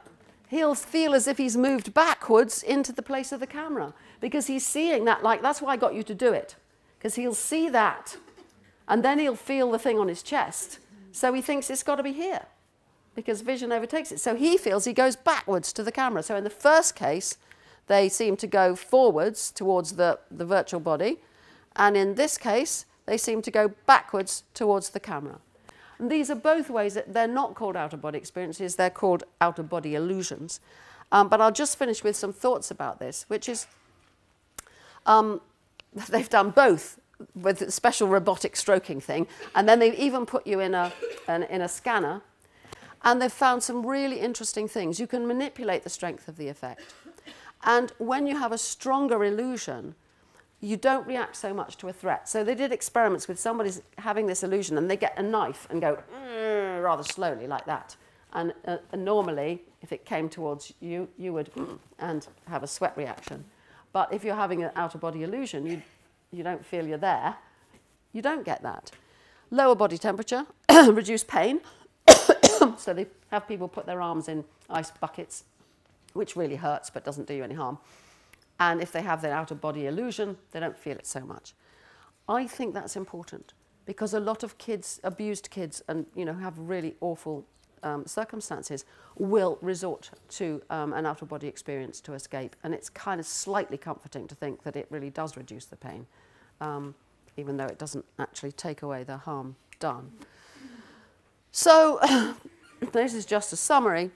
He'll feel as if he's moved backwards into the place of the camera because he's seeing that. Like, that's why I got you to do it, because he'll see that and then he'll feel the thing on his chest. So he thinks it's got to be here because vision overtakes it. So he feels he goes backwards to the camera. So in the first case... They seem to go forwards towards the, the virtual body. And in this case, they seem to go backwards towards the camera. And these are both ways that they're not called out-of-body experiences. They're called out-of-body illusions. Um, but I'll just finish with some thoughts about this, which is um, they've done both with a special robotic stroking thing. And then they've even put you in a, an, in a scanner. And they've found some really interesting things. You can manipulate the strength of the effect. And when you have a stronger illusion, you don't react so much to a threat. So they did experiments with somebody having this illusion, and they get a knife and go mm, rather slowly like that. And uh, normally, if it came towards you, you would mm, and have a sweat reaction. But if you're having an out-of-body illusion, you, you don't feel you're there. You don't get that. Lower body temperature, reduced pain. So they have people put their arms in ice buckets, which really hurts but doesn't do you any harm. And if they have their out-of-body illusion, they don't feel it so much. I think that's important because a lot of kids, abused kids, and you know, have really awful um, circumstances, will resort to um, an out-of-body experience to escape. And it's kind of slightly comforting to think that it really does reduce the pain, um, even though it doesn't actually take away the harm done. So this is just a summary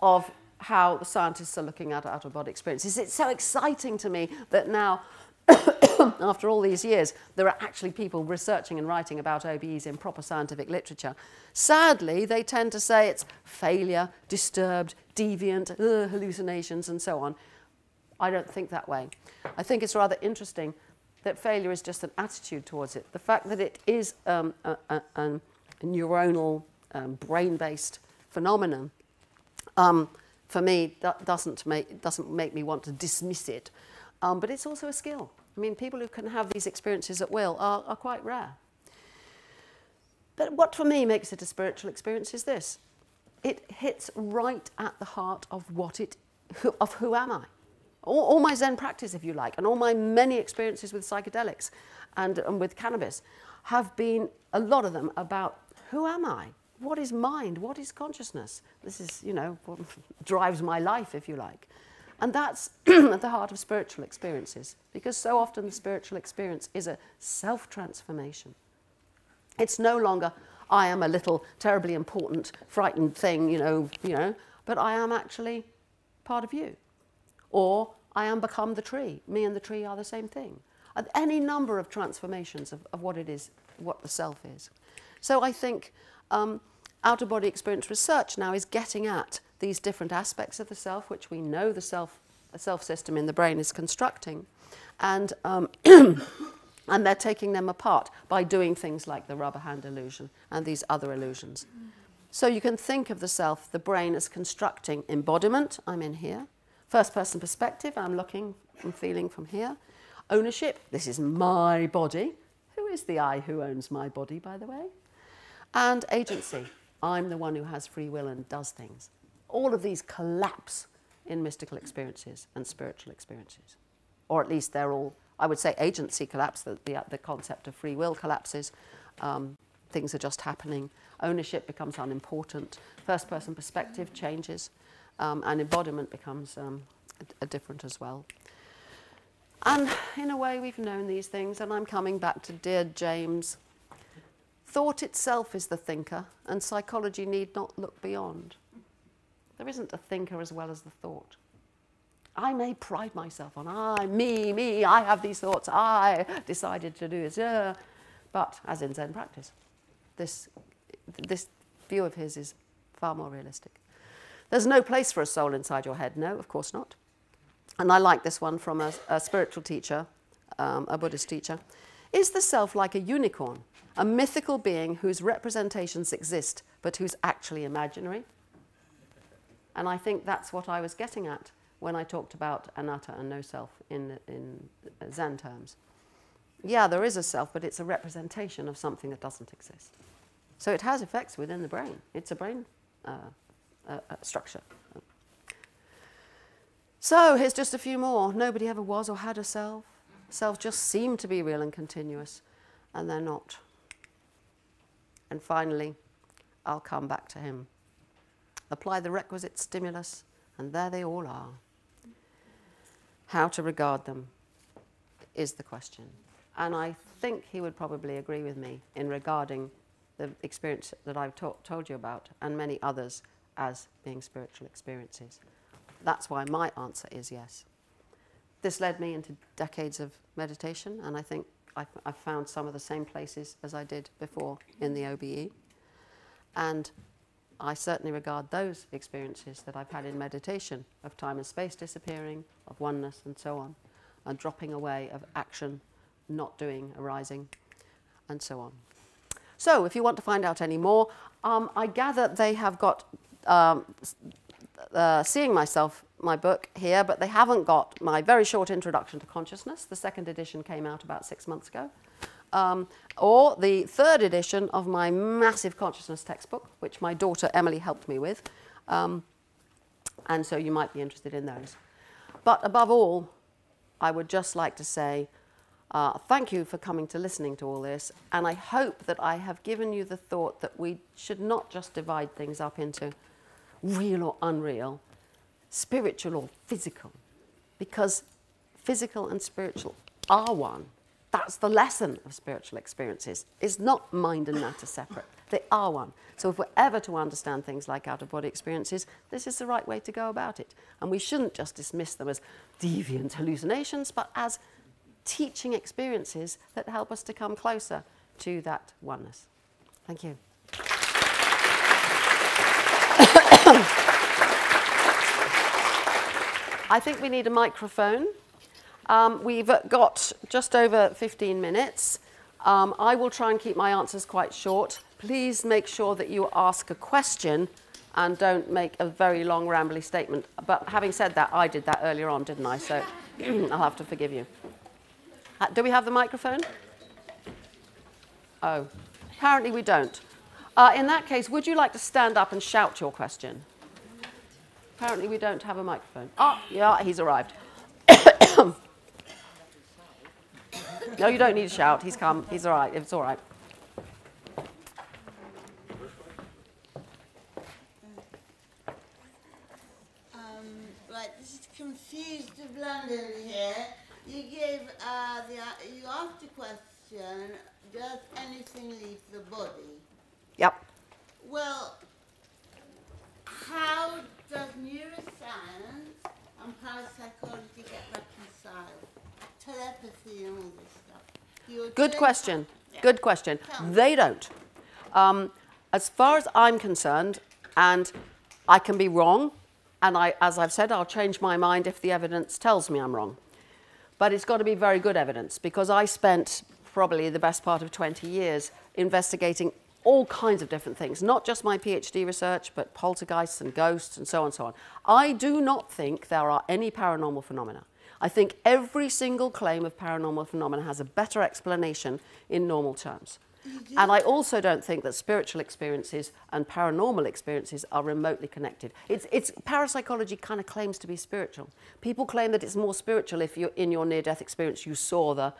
of how the scientists are looking at out-of-body experiences. It's so exciting to me that now, after all these years, there are actually people researching and writing about O B Es in proper scientific literature. Sadly, they tend to say it's failure, disturbed, deviant, uh, hallucinations, and so on. I don't think that way. I think it's rather interesting that failure is just an attitude towards it. The fact that it is um, a, a, a neuronal, um, brain-based phenomenon, um, for me, that doesn't make, doesn't make me want to dismiss it. Um, but it's also a skill. I mean, people who can have these experiences at will are, are quite rare. But what for me makes it a spiritual experience is this. It hits right at the heart of what it, who, of who am I? All, all my Zen practice, if you like, and all my many experiences with psychedelics and, and with cannabis have been, a lot of them, about who am I? What is mind? What is consciousness? This is, you know, what drives my life, if you like. And that's at the heart of spiritual experiences, because so often the spiritual experience is a self-transformation. It's no longer, I am a little terribly important, frightened thing, you know, you know, but I am actually part of you. Or I am become the tree. Me and the tree are the same thing. Any number of transformations of, of what it is, what the self is. So I think um, out-of-body experience research now is getting at these different aspects of the self, which we know the self, the self system in the brain is constructing, and um, and they're taking them apart by doing things like the rubber hand illusion and these other illusions. Mm-hmm. So you can think of the self, the brain, as constructing embodiment, I'm in here, first-person perspective, I'm looking and feeling from here, ownership, this is my body, who is the I who owns my body, by the way, and agency, I'm the one who has free will and does things. All of these collapse in mystical experiences and spiritual experiences. Or at least they're all, I would say agency collapse, the, the, the concept of free will collapses, um, things are just happening, ownership becomes unimportant, first-person perspective changes, um, and embodiment becomes um, a, a different as well. And in a way we've known these things, and I'm coming back to dear James. Thought itself is the thinker, and psychology need not look beyond. There isn't a thinker as well as the thought. I may pride myself on, I, me, me, I have these thoughts, I decided to do this. Uh, but as in Zen practice, this, this view of his is far more realistic. There's no place for a soul inside your head. No, of course not. And I like this one from a, a spiritual teacher, um, a Buddhist teacher. Is the self like a unicorn, a mythical being whose representations exist, but who's actually imaginary? And I think that's what I was getting at when I talked about anatta and no self in, in Zen terms. Yeah, there is a self, but it's a representation of something that doesn't exist. So it has effects within the brain. It's a brain uh, uh, structure. So here's just a few more. Nobody ever was or had a self. Selves just seem to be real and continuous, and they're not. And finally, I'll come back to him. Apply the requisite stimulus, and there they all are. How to regard them is the question. And I think he would probably agree with me in regarding the experience that I've told you about, and many others, as being spiritual experiences. That's why my answer is yes. This led me into decades of meditation, and I think I've, I've found some of the same places as I did before in the O B E. And I certainly regard those experiences that I've had in meditation, of time and space disappearing, of oneness and so on, and dropping away of action, not doing, arising, and so on. So if you want to find out any more, um, I gather they have got um, uh, Seeing Myself, my book, here, but they haven't got my very short introduction to consciousness. The second edition came out about six months ago. Um, or the third edition of my massive consciousness textbook, which my daughter Emily helped me with. Um, and so you might be interested in those. But above all, I would just like to say uh, thank you for coming to listening to all this. And I hope that I have given you the thought that we should not just divide things up into real or unreal, spiritual or physical, because physical and spiritual are one. That's the lesson of spiritual experiences. It's not mind and matter separate. They are one. So if we're ever to understand things like out-of-body experiences, this is the right way to go about it. And we shouldn't just dismiss them as deviant hallucinations, but as teaching experiences that help us to come closer to that oneness. Thank you. I think we need a microphone. Um, we've got just over fifteen minutes. Um, I will try and keep my answers quite short. Please make sure that you ask a question and don't make a very long, rambly statement. But having said that, I did that earlier on, didn't I? So I'll have to forgive you. Uh, do we have the microphone? Oh, apparently we don't. Uh, in that case, would you like to stand up and shout your question? Apparently we don't have a microphone. Oh, yeah, he's arrived. No, you don't need to shout. He's come. He's all right. It's all right. Um, right, this is confused to London here. You gave uh, the you asked the question: does anything leave the body? Yep. Well, how does neuroscience and parapsychology get reconciled? Telepathy and all this stuff. Your Good question. Yeah. Good question. They don't. Um, as far as I'm concerned, and I can be wrong, and I, as I've said, I'll change my mind if the evidence tells me I'm wrong. But it's got to be very good evidence, because I spent probably the best part of twenty years investigating all kinds of different things, not just my PhD research, but poltergeists and ghosts and so on and so on. I do not think there are any paranormal phenomena. I think every single claim of paranormal phenomena has a better explanation in normal terms. Mm-hmm. And I also don't think that spiritual experiences and paranormal experiences are remotely connected. It's, it's, parapsychology kind of claims to be spiritual. People claim that it's more spiritual if you, in your near-death experience you saw the,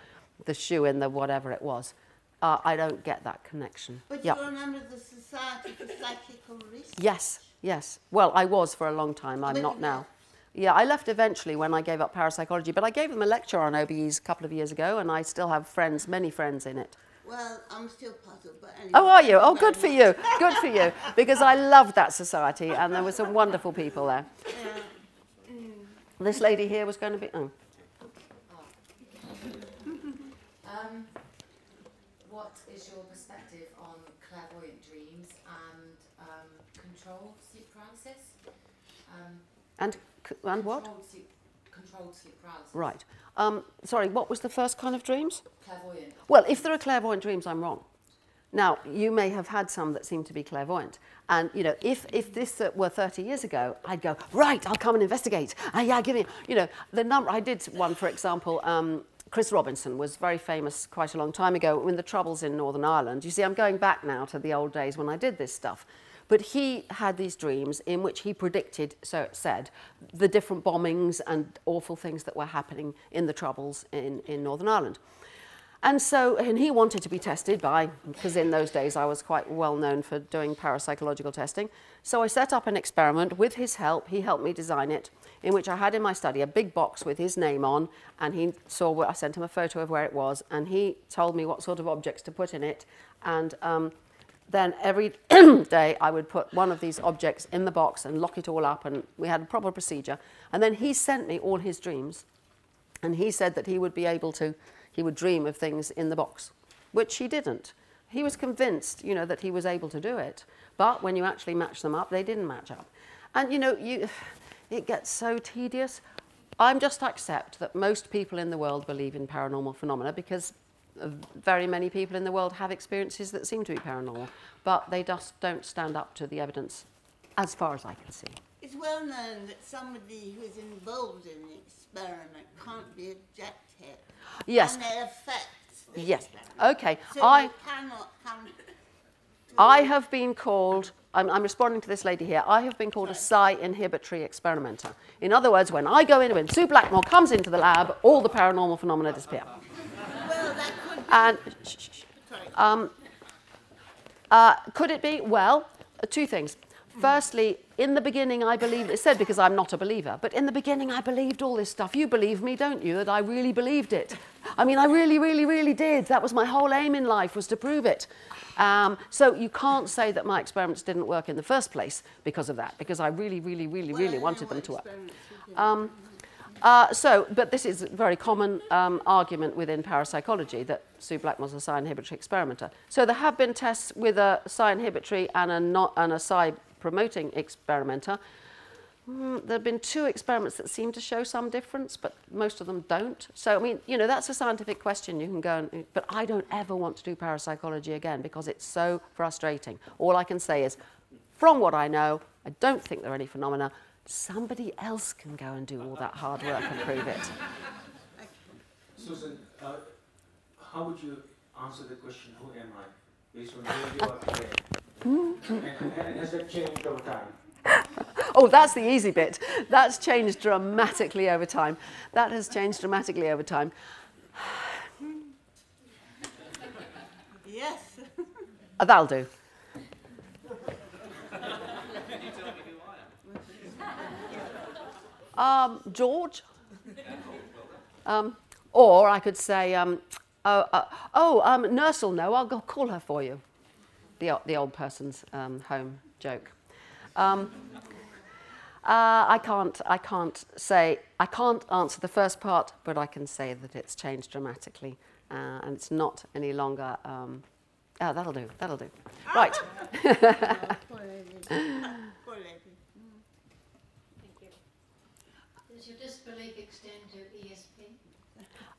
the shoe in the whatever it was. Uh, I don't get that connection. But yep. You're a member of the Society for Psychical Research? Yes, yes. Well, I was for a long time. I'm Wait not now. Yeah, I left eventually when I gave up parapsychology, but I gave them a lecture on O B Es a couple of years ago, and I still have friends, many friends in it. Well, I'm still puzzled, but anyway. Oh, are you? Oh, good for you. Good for you, because I loved that society, and there were some wonderful people there. Yeah. Mm. This lady here was going to be... Oh. Um, what is your perspective on clairvoyant dreams and um, controlled sleep paralysis? Um, and... And what? Controlled sleep, controlled sleep paralysis. Right. Um, sorry, what was the first kind of dreams? Clairvoyant. Well, if there are clairvoyant dreams, I'm wrong. Now, you may have had some that seem to be clairvoyant. And, you know, if, if this were thirty years ago, I'd go, right, I'll come and investigate. Ah, yeah, give me, you know, the number. I did one, for example, um, Chris Robinson was very famous quite a long time ago in the Troubles in Northern Ireland. You see, I'm going back now to the old days when I did this stuff. But he had these dreams in which he predicted, so it said, the different bombings and awful things that were happening in the Troubles in, in Northern Ireland. And so, and he wanted to be tested by, because in those days I was quite well known for doing parapsychological testing. So I set up an experiment with his help. He helped me design it, in which I had in my study a big box with his name on, and he saw what, I sent him a photo of where it was, and he told me what sort of objects to put in it, and um, then every day I would put one of these objects in the box and lock it all up, and we had a proper procedure. And then he sent me all his dreams, and he said that he would be able to, he would dream of things in the box, which he didn't. He was convinced, you know, that he was able to do it, but when you actually match them up, they didn't match up. And, you know, you, it gets so tedious. I'm just accept that most people in the world believe in paranormal phenomena, because very many people in the world have experiences that seem to be paranormal, but they just don't stand up to the evidence as far as I can see. It's well known that somebody who is involved in the experiment can't be objective. Yes. And it affects the yes. experiment. Okay. So I, they cannot come to I have been called, I'm, I'm responding to this lady here, I have been called Sorry. a psi-inhibitory experimenter. In other words, when I go in, when Sue Blackmore comes into the lab, all the paranormal phenomena disappear. And um, uh, could it be? Well, uh, two things. Firstly, in the beginning I believed, it said because I'm not a believer, but in the beginning I believed all this stuff. You believe me, don't you, that I really believed it? I mean, I really, really, really did. That was my whole aim in life, was to prove it. Um, so you can't say that my experiments didn't work in the first place because of that, because I really, really, really, well, really wanted them to work. Um, Uh, so, but this is a very common um, argument within parapsychology, that Sue Blackmore's a psi-inhibitory experimenter. So there have been tests with a psi-inhibitory and a, not, and a psi-promoting experimenter. Mm, there have been two experiments that seem to show some difference, but most of them don't. So, I mean, you know, that's a scientific question. You can go and... But I don't ever want to do parapsychology again because it's so frustrating. All I can say is, from what I know, I don't think there are any phenomena. Somebody else can go and do all that hard work and prove it. Susan, uh, how would you answer the question, who am I, based on who you are today? And, and has that changed over time? Oh, that's the easy bit. That's changed dramatically over time. That has changed dramatically over time. Yes. Uh, that'll do. Can you tell me who I am? Um, George? Um, or I could say, um, oh, uh, oh um, nurse will know. I'll go call her for you. The, the old person's um, home joke. Um, uh, I can't, I can't say, I can't answer the first part, but I can say that it's changed dramatically, uh, and it's not any longer, um, oh, that'll do, that'll do. Right. Thank you. Does your disbelief extend to E S P?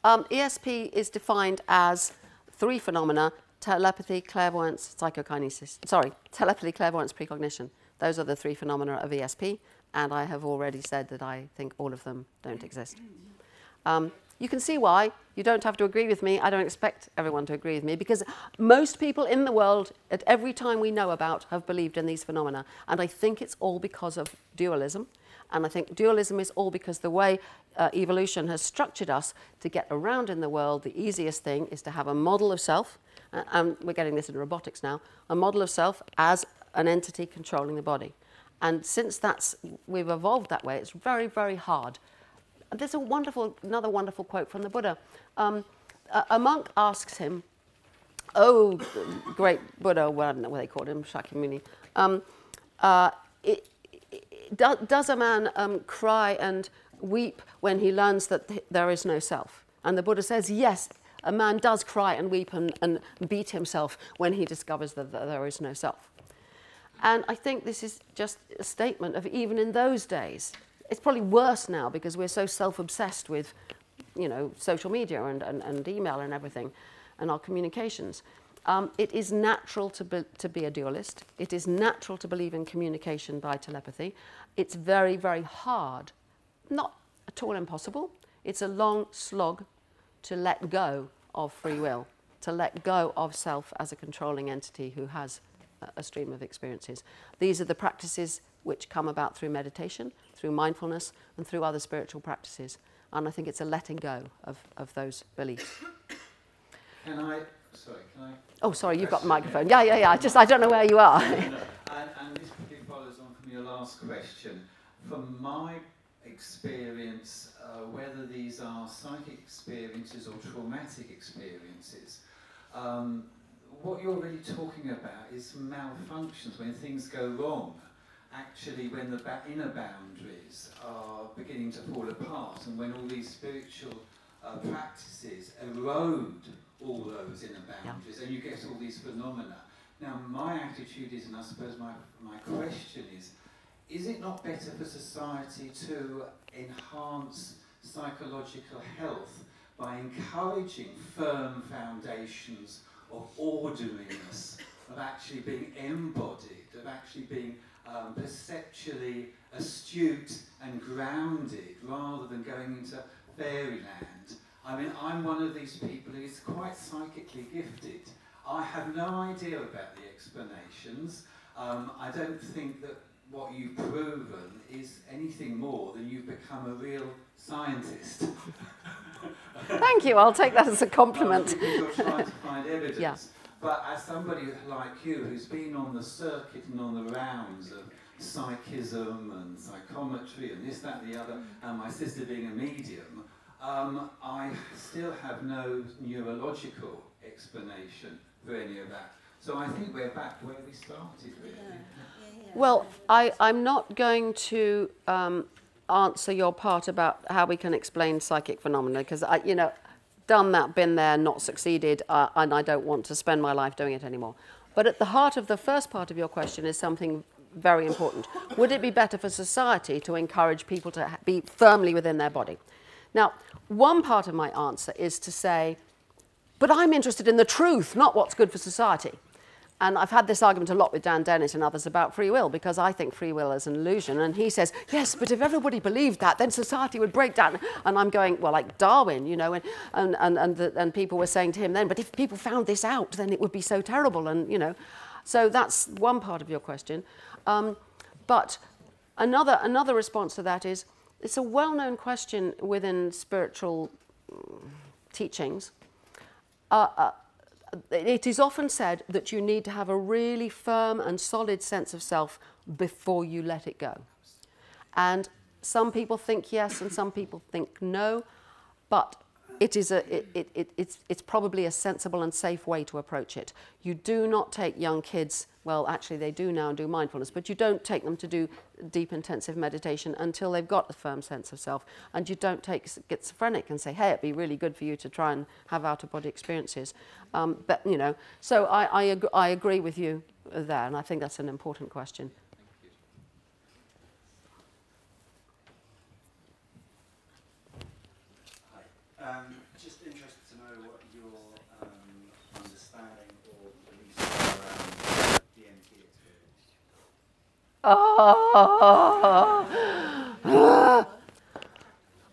Um, E S P is defined as three phenomena, telepathy, clairvoyance, psychokinesis, sorry, telepathy, clairvoyance, precognition. Those are the three phenomena of E S P, and I have already said that I think all of them don't exist. Um, you can see why. You don't have to agree with me. I don't expect everyone to agree with me, because most people in the world, at every time we know about, have believed in these phenomena. And I think it's all because of dualism. And I think dualism is all because the way uh, evolution has structured us to get around in the world, the easiest thing is to have a model of self, uh, and we're getting this in robotics now, a model of self as an entity controlling the body. And since that's, we've evolved that way, it's very, very hard. There's a wonderful, another wonderful quote from the Buddha. Um, a, a monk asks him, oh, great Buddha, well, I don't know what they called him, Shakyamuni, um, uh, it, it, do, does a man um, cry and weep when he learns that th there is no self? And the Buddha says, yes, a man does cry and weep and, and beat himself when he discovers that, that there is no self. And I think this is just a statement of even in those days. It's probably worse now because we're so self-obsessed with, you know, social media and, and, and email and everything and our communications. Um, it is natural to be, to be a dualist. It is natural to believe in communication by telepathy. It's very, very hard, not at all impossible. It's a long slog to let go of free will, to let go of self as a controlling entity who has a stream of experiences. These are the practices which come about through meditation, through mindfulness, and through other spiritual practices. And I think it's a letting go of, of those beliefs. Can I, sorry, can I? Oh, sorry, you've got the microphone. Yeah, yeah, yeah, just I don't know where you are. No, no. And, and this really follows on from your last question. From my experience, uh, whether these are psychic experiences or traumatic experiences, um, what you're really talking about is malfunctions, when things go wrong, actually when the ba inner boundaries are beginning to fall apart, and when all these spiritual uh, practices erode all those inner boundaries, yeah. And you get all these phenomena. Now, my attitude is, and I suppose my, my question is, is it not better for society to enhance psychological health by encouraging firm foundations of ordinariness, of actually being embodied, of actually being um, perceptually astute and grounded, rather than going into fairyland? I mean, I'm one of these people who is quite psychically gifted. I have no idea about the explanations. Um, I don't think that what you've proven is anything more than you've become a real scientist. Thank you, I'll take that as a compliment. You're trying to find evidence. Yeah. But as somebody like you who's been on the circuit and on the rounds of psychism and psychometry and this, that, and the other, and my sister being a medium, um, I still have no neurological explanation for any of that. So I think we're back where we started, really. Yeah. Yeah, yeah. Well, I, I'm not going to um, answer your part about how we can explain psychic phenomena, because I, you know, done that, been there, not succeeded, uh, and I don't want to spend my life doing it anymore. But at the heart of the first part of your question is something very important. Would it be better for society to encourage people to be firmly within their body? Now, one part of my answer is to say, but I'm interested in the truth, not what's good for society. And I've had this argument a lot with Dan Dennett and others about free will, because I think free will is an illusion. And he says, yes, but if everybody believed that, then society would break down. And I'm going, well, like Darwin, you know, and, and, and, and, the, and people were saying to him then, but if people found this out, then it would be so terrible. And, you know, so that's one part of your question. Um, but another, another response to that is, it's a well-known question within spiritual teachings. Uh, uh, It is often said that you need to have a really firm and solid sense of self before you let it go. And some people think yes and some people think no, but it is a, it, it, it's, it's probably a sensible and safe way to approach it. You do not take young kids, well, actually they do now do mindfulness, but you don't take them to do deep intensive meditation until they've got a firm sense of self. And you don't take schizophrenic and say, hey, it'd be really good for you to try and have out-of-body experiences. Um, but, you know, so I, I, ag I agree with you there, and I think that's an important question. Um, just interested to know what your um, understanding or beliefs are around D M T experience. Oh.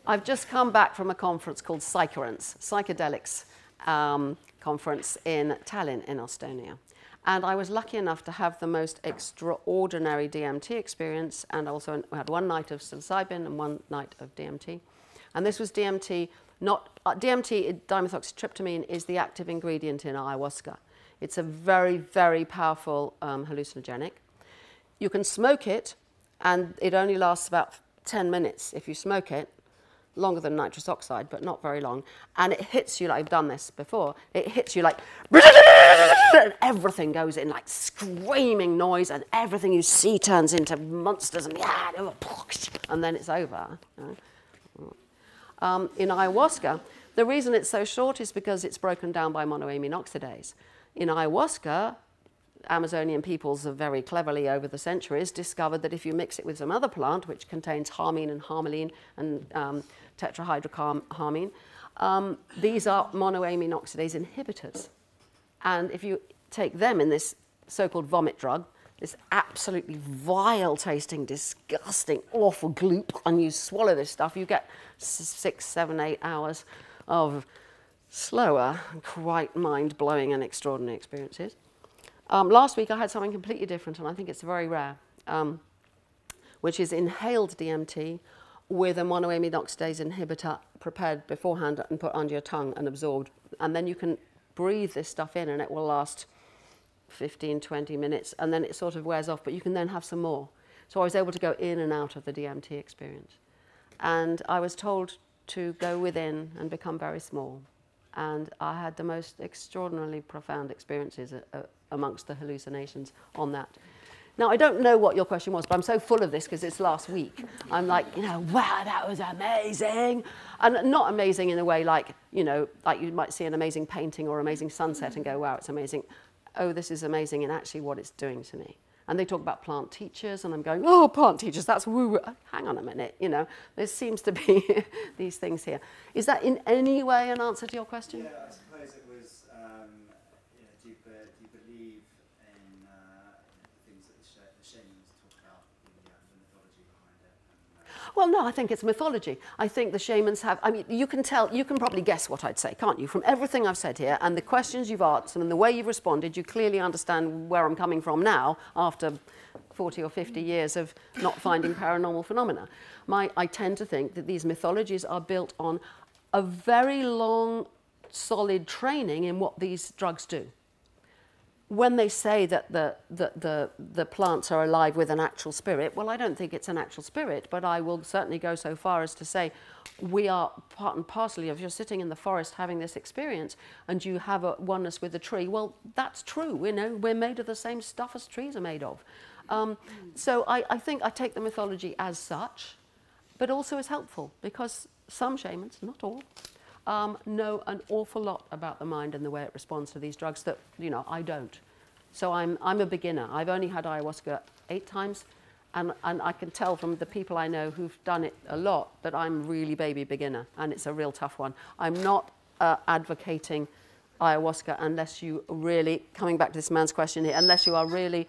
I've just come back from a conference called Psycherance, Psychedelics um, Conference in Tallinn in Estonia. And I was lucky enough to have the most extraordinary D M T experience, and also we had one night of psilocybin and one night of D M T. And this was D M T. Not, uh, D M T, dimethoxytryptamine, is the active ingredient in ayahuasca. It's a very, very powerful um, hallucinogenic. You can smoke it, and it only lasts about ten minutes if you smoke it, longer than nitrous oxide, but not very long. And it hits you, like, I've done this before, it hits you like, and everything goes in, like, screaming noise, and everything you see turns into monsters, and, and then it's over. You know? Um, in ayahuasca, the reason it's so short is because it's broken down by monoamine oxidase. In ayahuasca, Amazonian peoples have very cleverly over the centuries discovered that if you mix it with some other plant, which contains harmine and harmaline and um, tetrahydroharmine, um, these are monoamine oxidase inhibitors. And if you take them in this so-called vomit drug, this absolutely vile-tasting, disgusting, awful gloop, and you swallow this stuff, you get six, seven, eight hours of slower, quite mind-blowing and extraordinary experiences. Um, last week I had something completely different, and I think it's very rare, um, which is inhaled D M T with a monoamine oxidase inhibitor prepared beforehand and put under your tongue and absorbed. And then you can breathe this stuff in, and it will last fifteen, twenty minutes, and then it sort of wears off, but you can then have some more. So I was able to go in and out of the D M T experience. And I was told to go within and become very small. And I had the most extraordinarily profound experiences a, a, amongst the hallucinations on that. Now, I don't know what your question was, but I'm so full of this because it's last week. I'm like, you know, wow, that was amazing. And not amazing in a way like, you know, like you might see an amazing painting or amazing sunset and go, wow, it's amazing. Oh, this is amazing, and actually what it's doing to me. And they talk about plant teachers, and I'm going, oh, plant teachers, that's woo-woo. Hang on a minute, you know, there seems to be these things here. Is that in any way an answer to your question? Yeah, I suppose it was, um, you know, do you, be, do you believe in uh, the things that the shamans talk about, the mythology behind it? Well, no, I think it's mythology. I think the shamans have, I mean, you can tell, you can probably guess what I'd say, can't you? From everything I've said here, and the questions you've asked, and the way you've responded, you clearly understand where I'm coming from now, after forty or fifty years of not finding paranormal phenomena. My, I tend to think that these mythologies are built on a very long, solid training in what these drugs do. When they say that the, the, the, the plants are alive with an actual spirit, well, I don't think it's an actual spirit, but I will certainly go so far as to say we are part and parcel. If you're sitting in the forest having this experience and you have a oneness with a tree, well, that's true. We know we're made of the same stuff as trees are made of. Um, so I, I think I take the mythology as such, but also as helpful, because some shamans, not all, Um, know an awful lot about the mind and the way it responds to these drugs that, you know, I don't. So I'm, I'm a beginner. I've only had ayahuasca eight times, and, and I can tell from the people I know who've done it a lot that I'm really baby beginner, and it's a real tough one. I'm not uh, advocating ayahuasca unless you really, coming back to this man's question here, unless you are really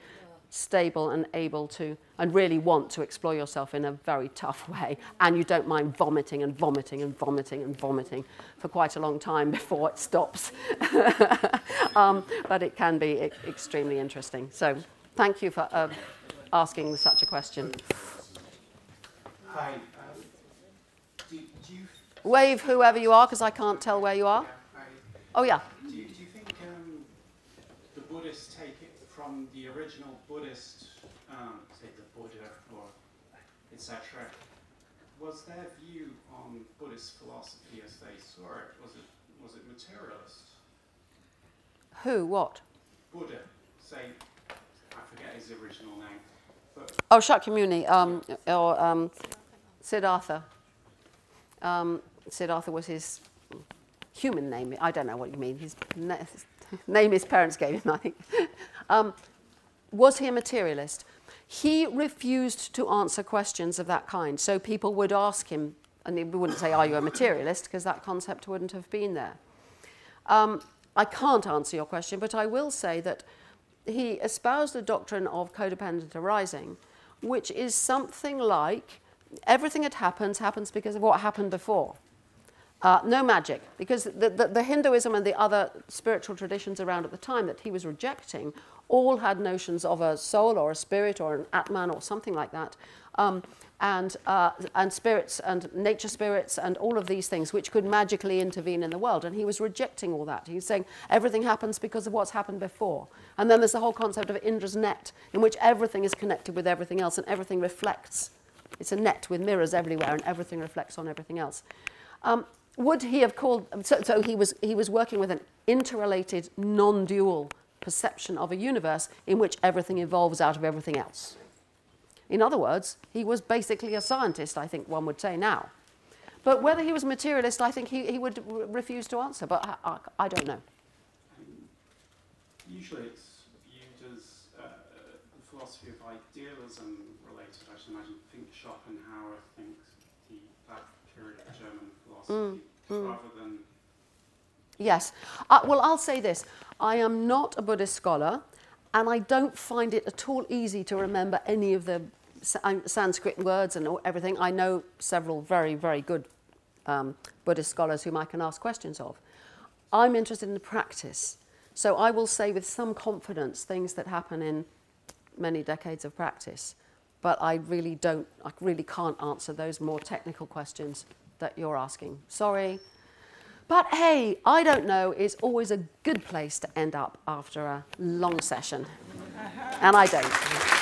stable and able to, and really want to explore yourself in a very tough way, and you don't mind vomiting and vomiting and vomiting and vomiting for quite a long time before it stops. um, but it can be e extremely interesting. So thank you for uh, asking such a question. Hi. Um, do, do you wave whoever you are, because I can't tell where you are. Yeah, oh, yeah. Do, do you think um, the Buddhists take it from the original Buddhist, um, say the Buddha or et cetera, was their view on Buddhist philosophy as they saw it, was it, was it materialist? Who, what? Buddha, say, I forget his original name. But oh, Shakyamuni, um, or um, Siddhartha. Um, Siddhartha was his human name, I don't know what you mean, his name his parents gave him, I think. Um, was he a materialist? He refused to answer questions of that kind. So people would ask him, and he wouldn't say, are you a materialist? Because that concept wouldn't have been there. Um, I can't answer your question, but I will say that he espoused the doctrine of codependent arising, which is something like everything that happens, happens because of what happened before. Uh, no magic, because the, the, the Hinduism and the other spiritual traditions around at the time that he was rejecting all had notions of a soul or a spirit or an Atman or something like that, um, and, uh, and spirits and nature spirits and all of these things which could magically intervene in the world. And he was rejecting all that. He was saying everything happens because of what's happened before. And then there's the whole concept of Indra's net, in which everything is connected with everything else and everything reflects. It's a net with mirrors everywhere and everything reflects on everything else. Um, Would he have called, so, so he was, he was working with an interrelated, non-dual perception of a universe in which everything evolves out of everything else. In other words, he was basically a scientist, I think one would say now. But whether he was a materialist, I think he, he would refuse to answer, but I, I, I don't know. Usually it's viewed as uh, the philosophy of idealism related, I should imagine. Think Schopenhauer thinks the, that period of German philosophy. Mm. Mm. Than yes. Uh, well, I'll say this. I am not a Buddhist scholar, and I don't find it at all easy to remember any of the Sanskrit words and everything. I know several very, very good um, Buddhist scholars whom I can ask questions of. I'm interested in the practice. So I will say with some confidence things that happen in many decades of practice. But I really don't, I really can't answer those more technical questions that you're asking. Sorry. But hey, I don't know is always a good place to end up after a long session. And I don't.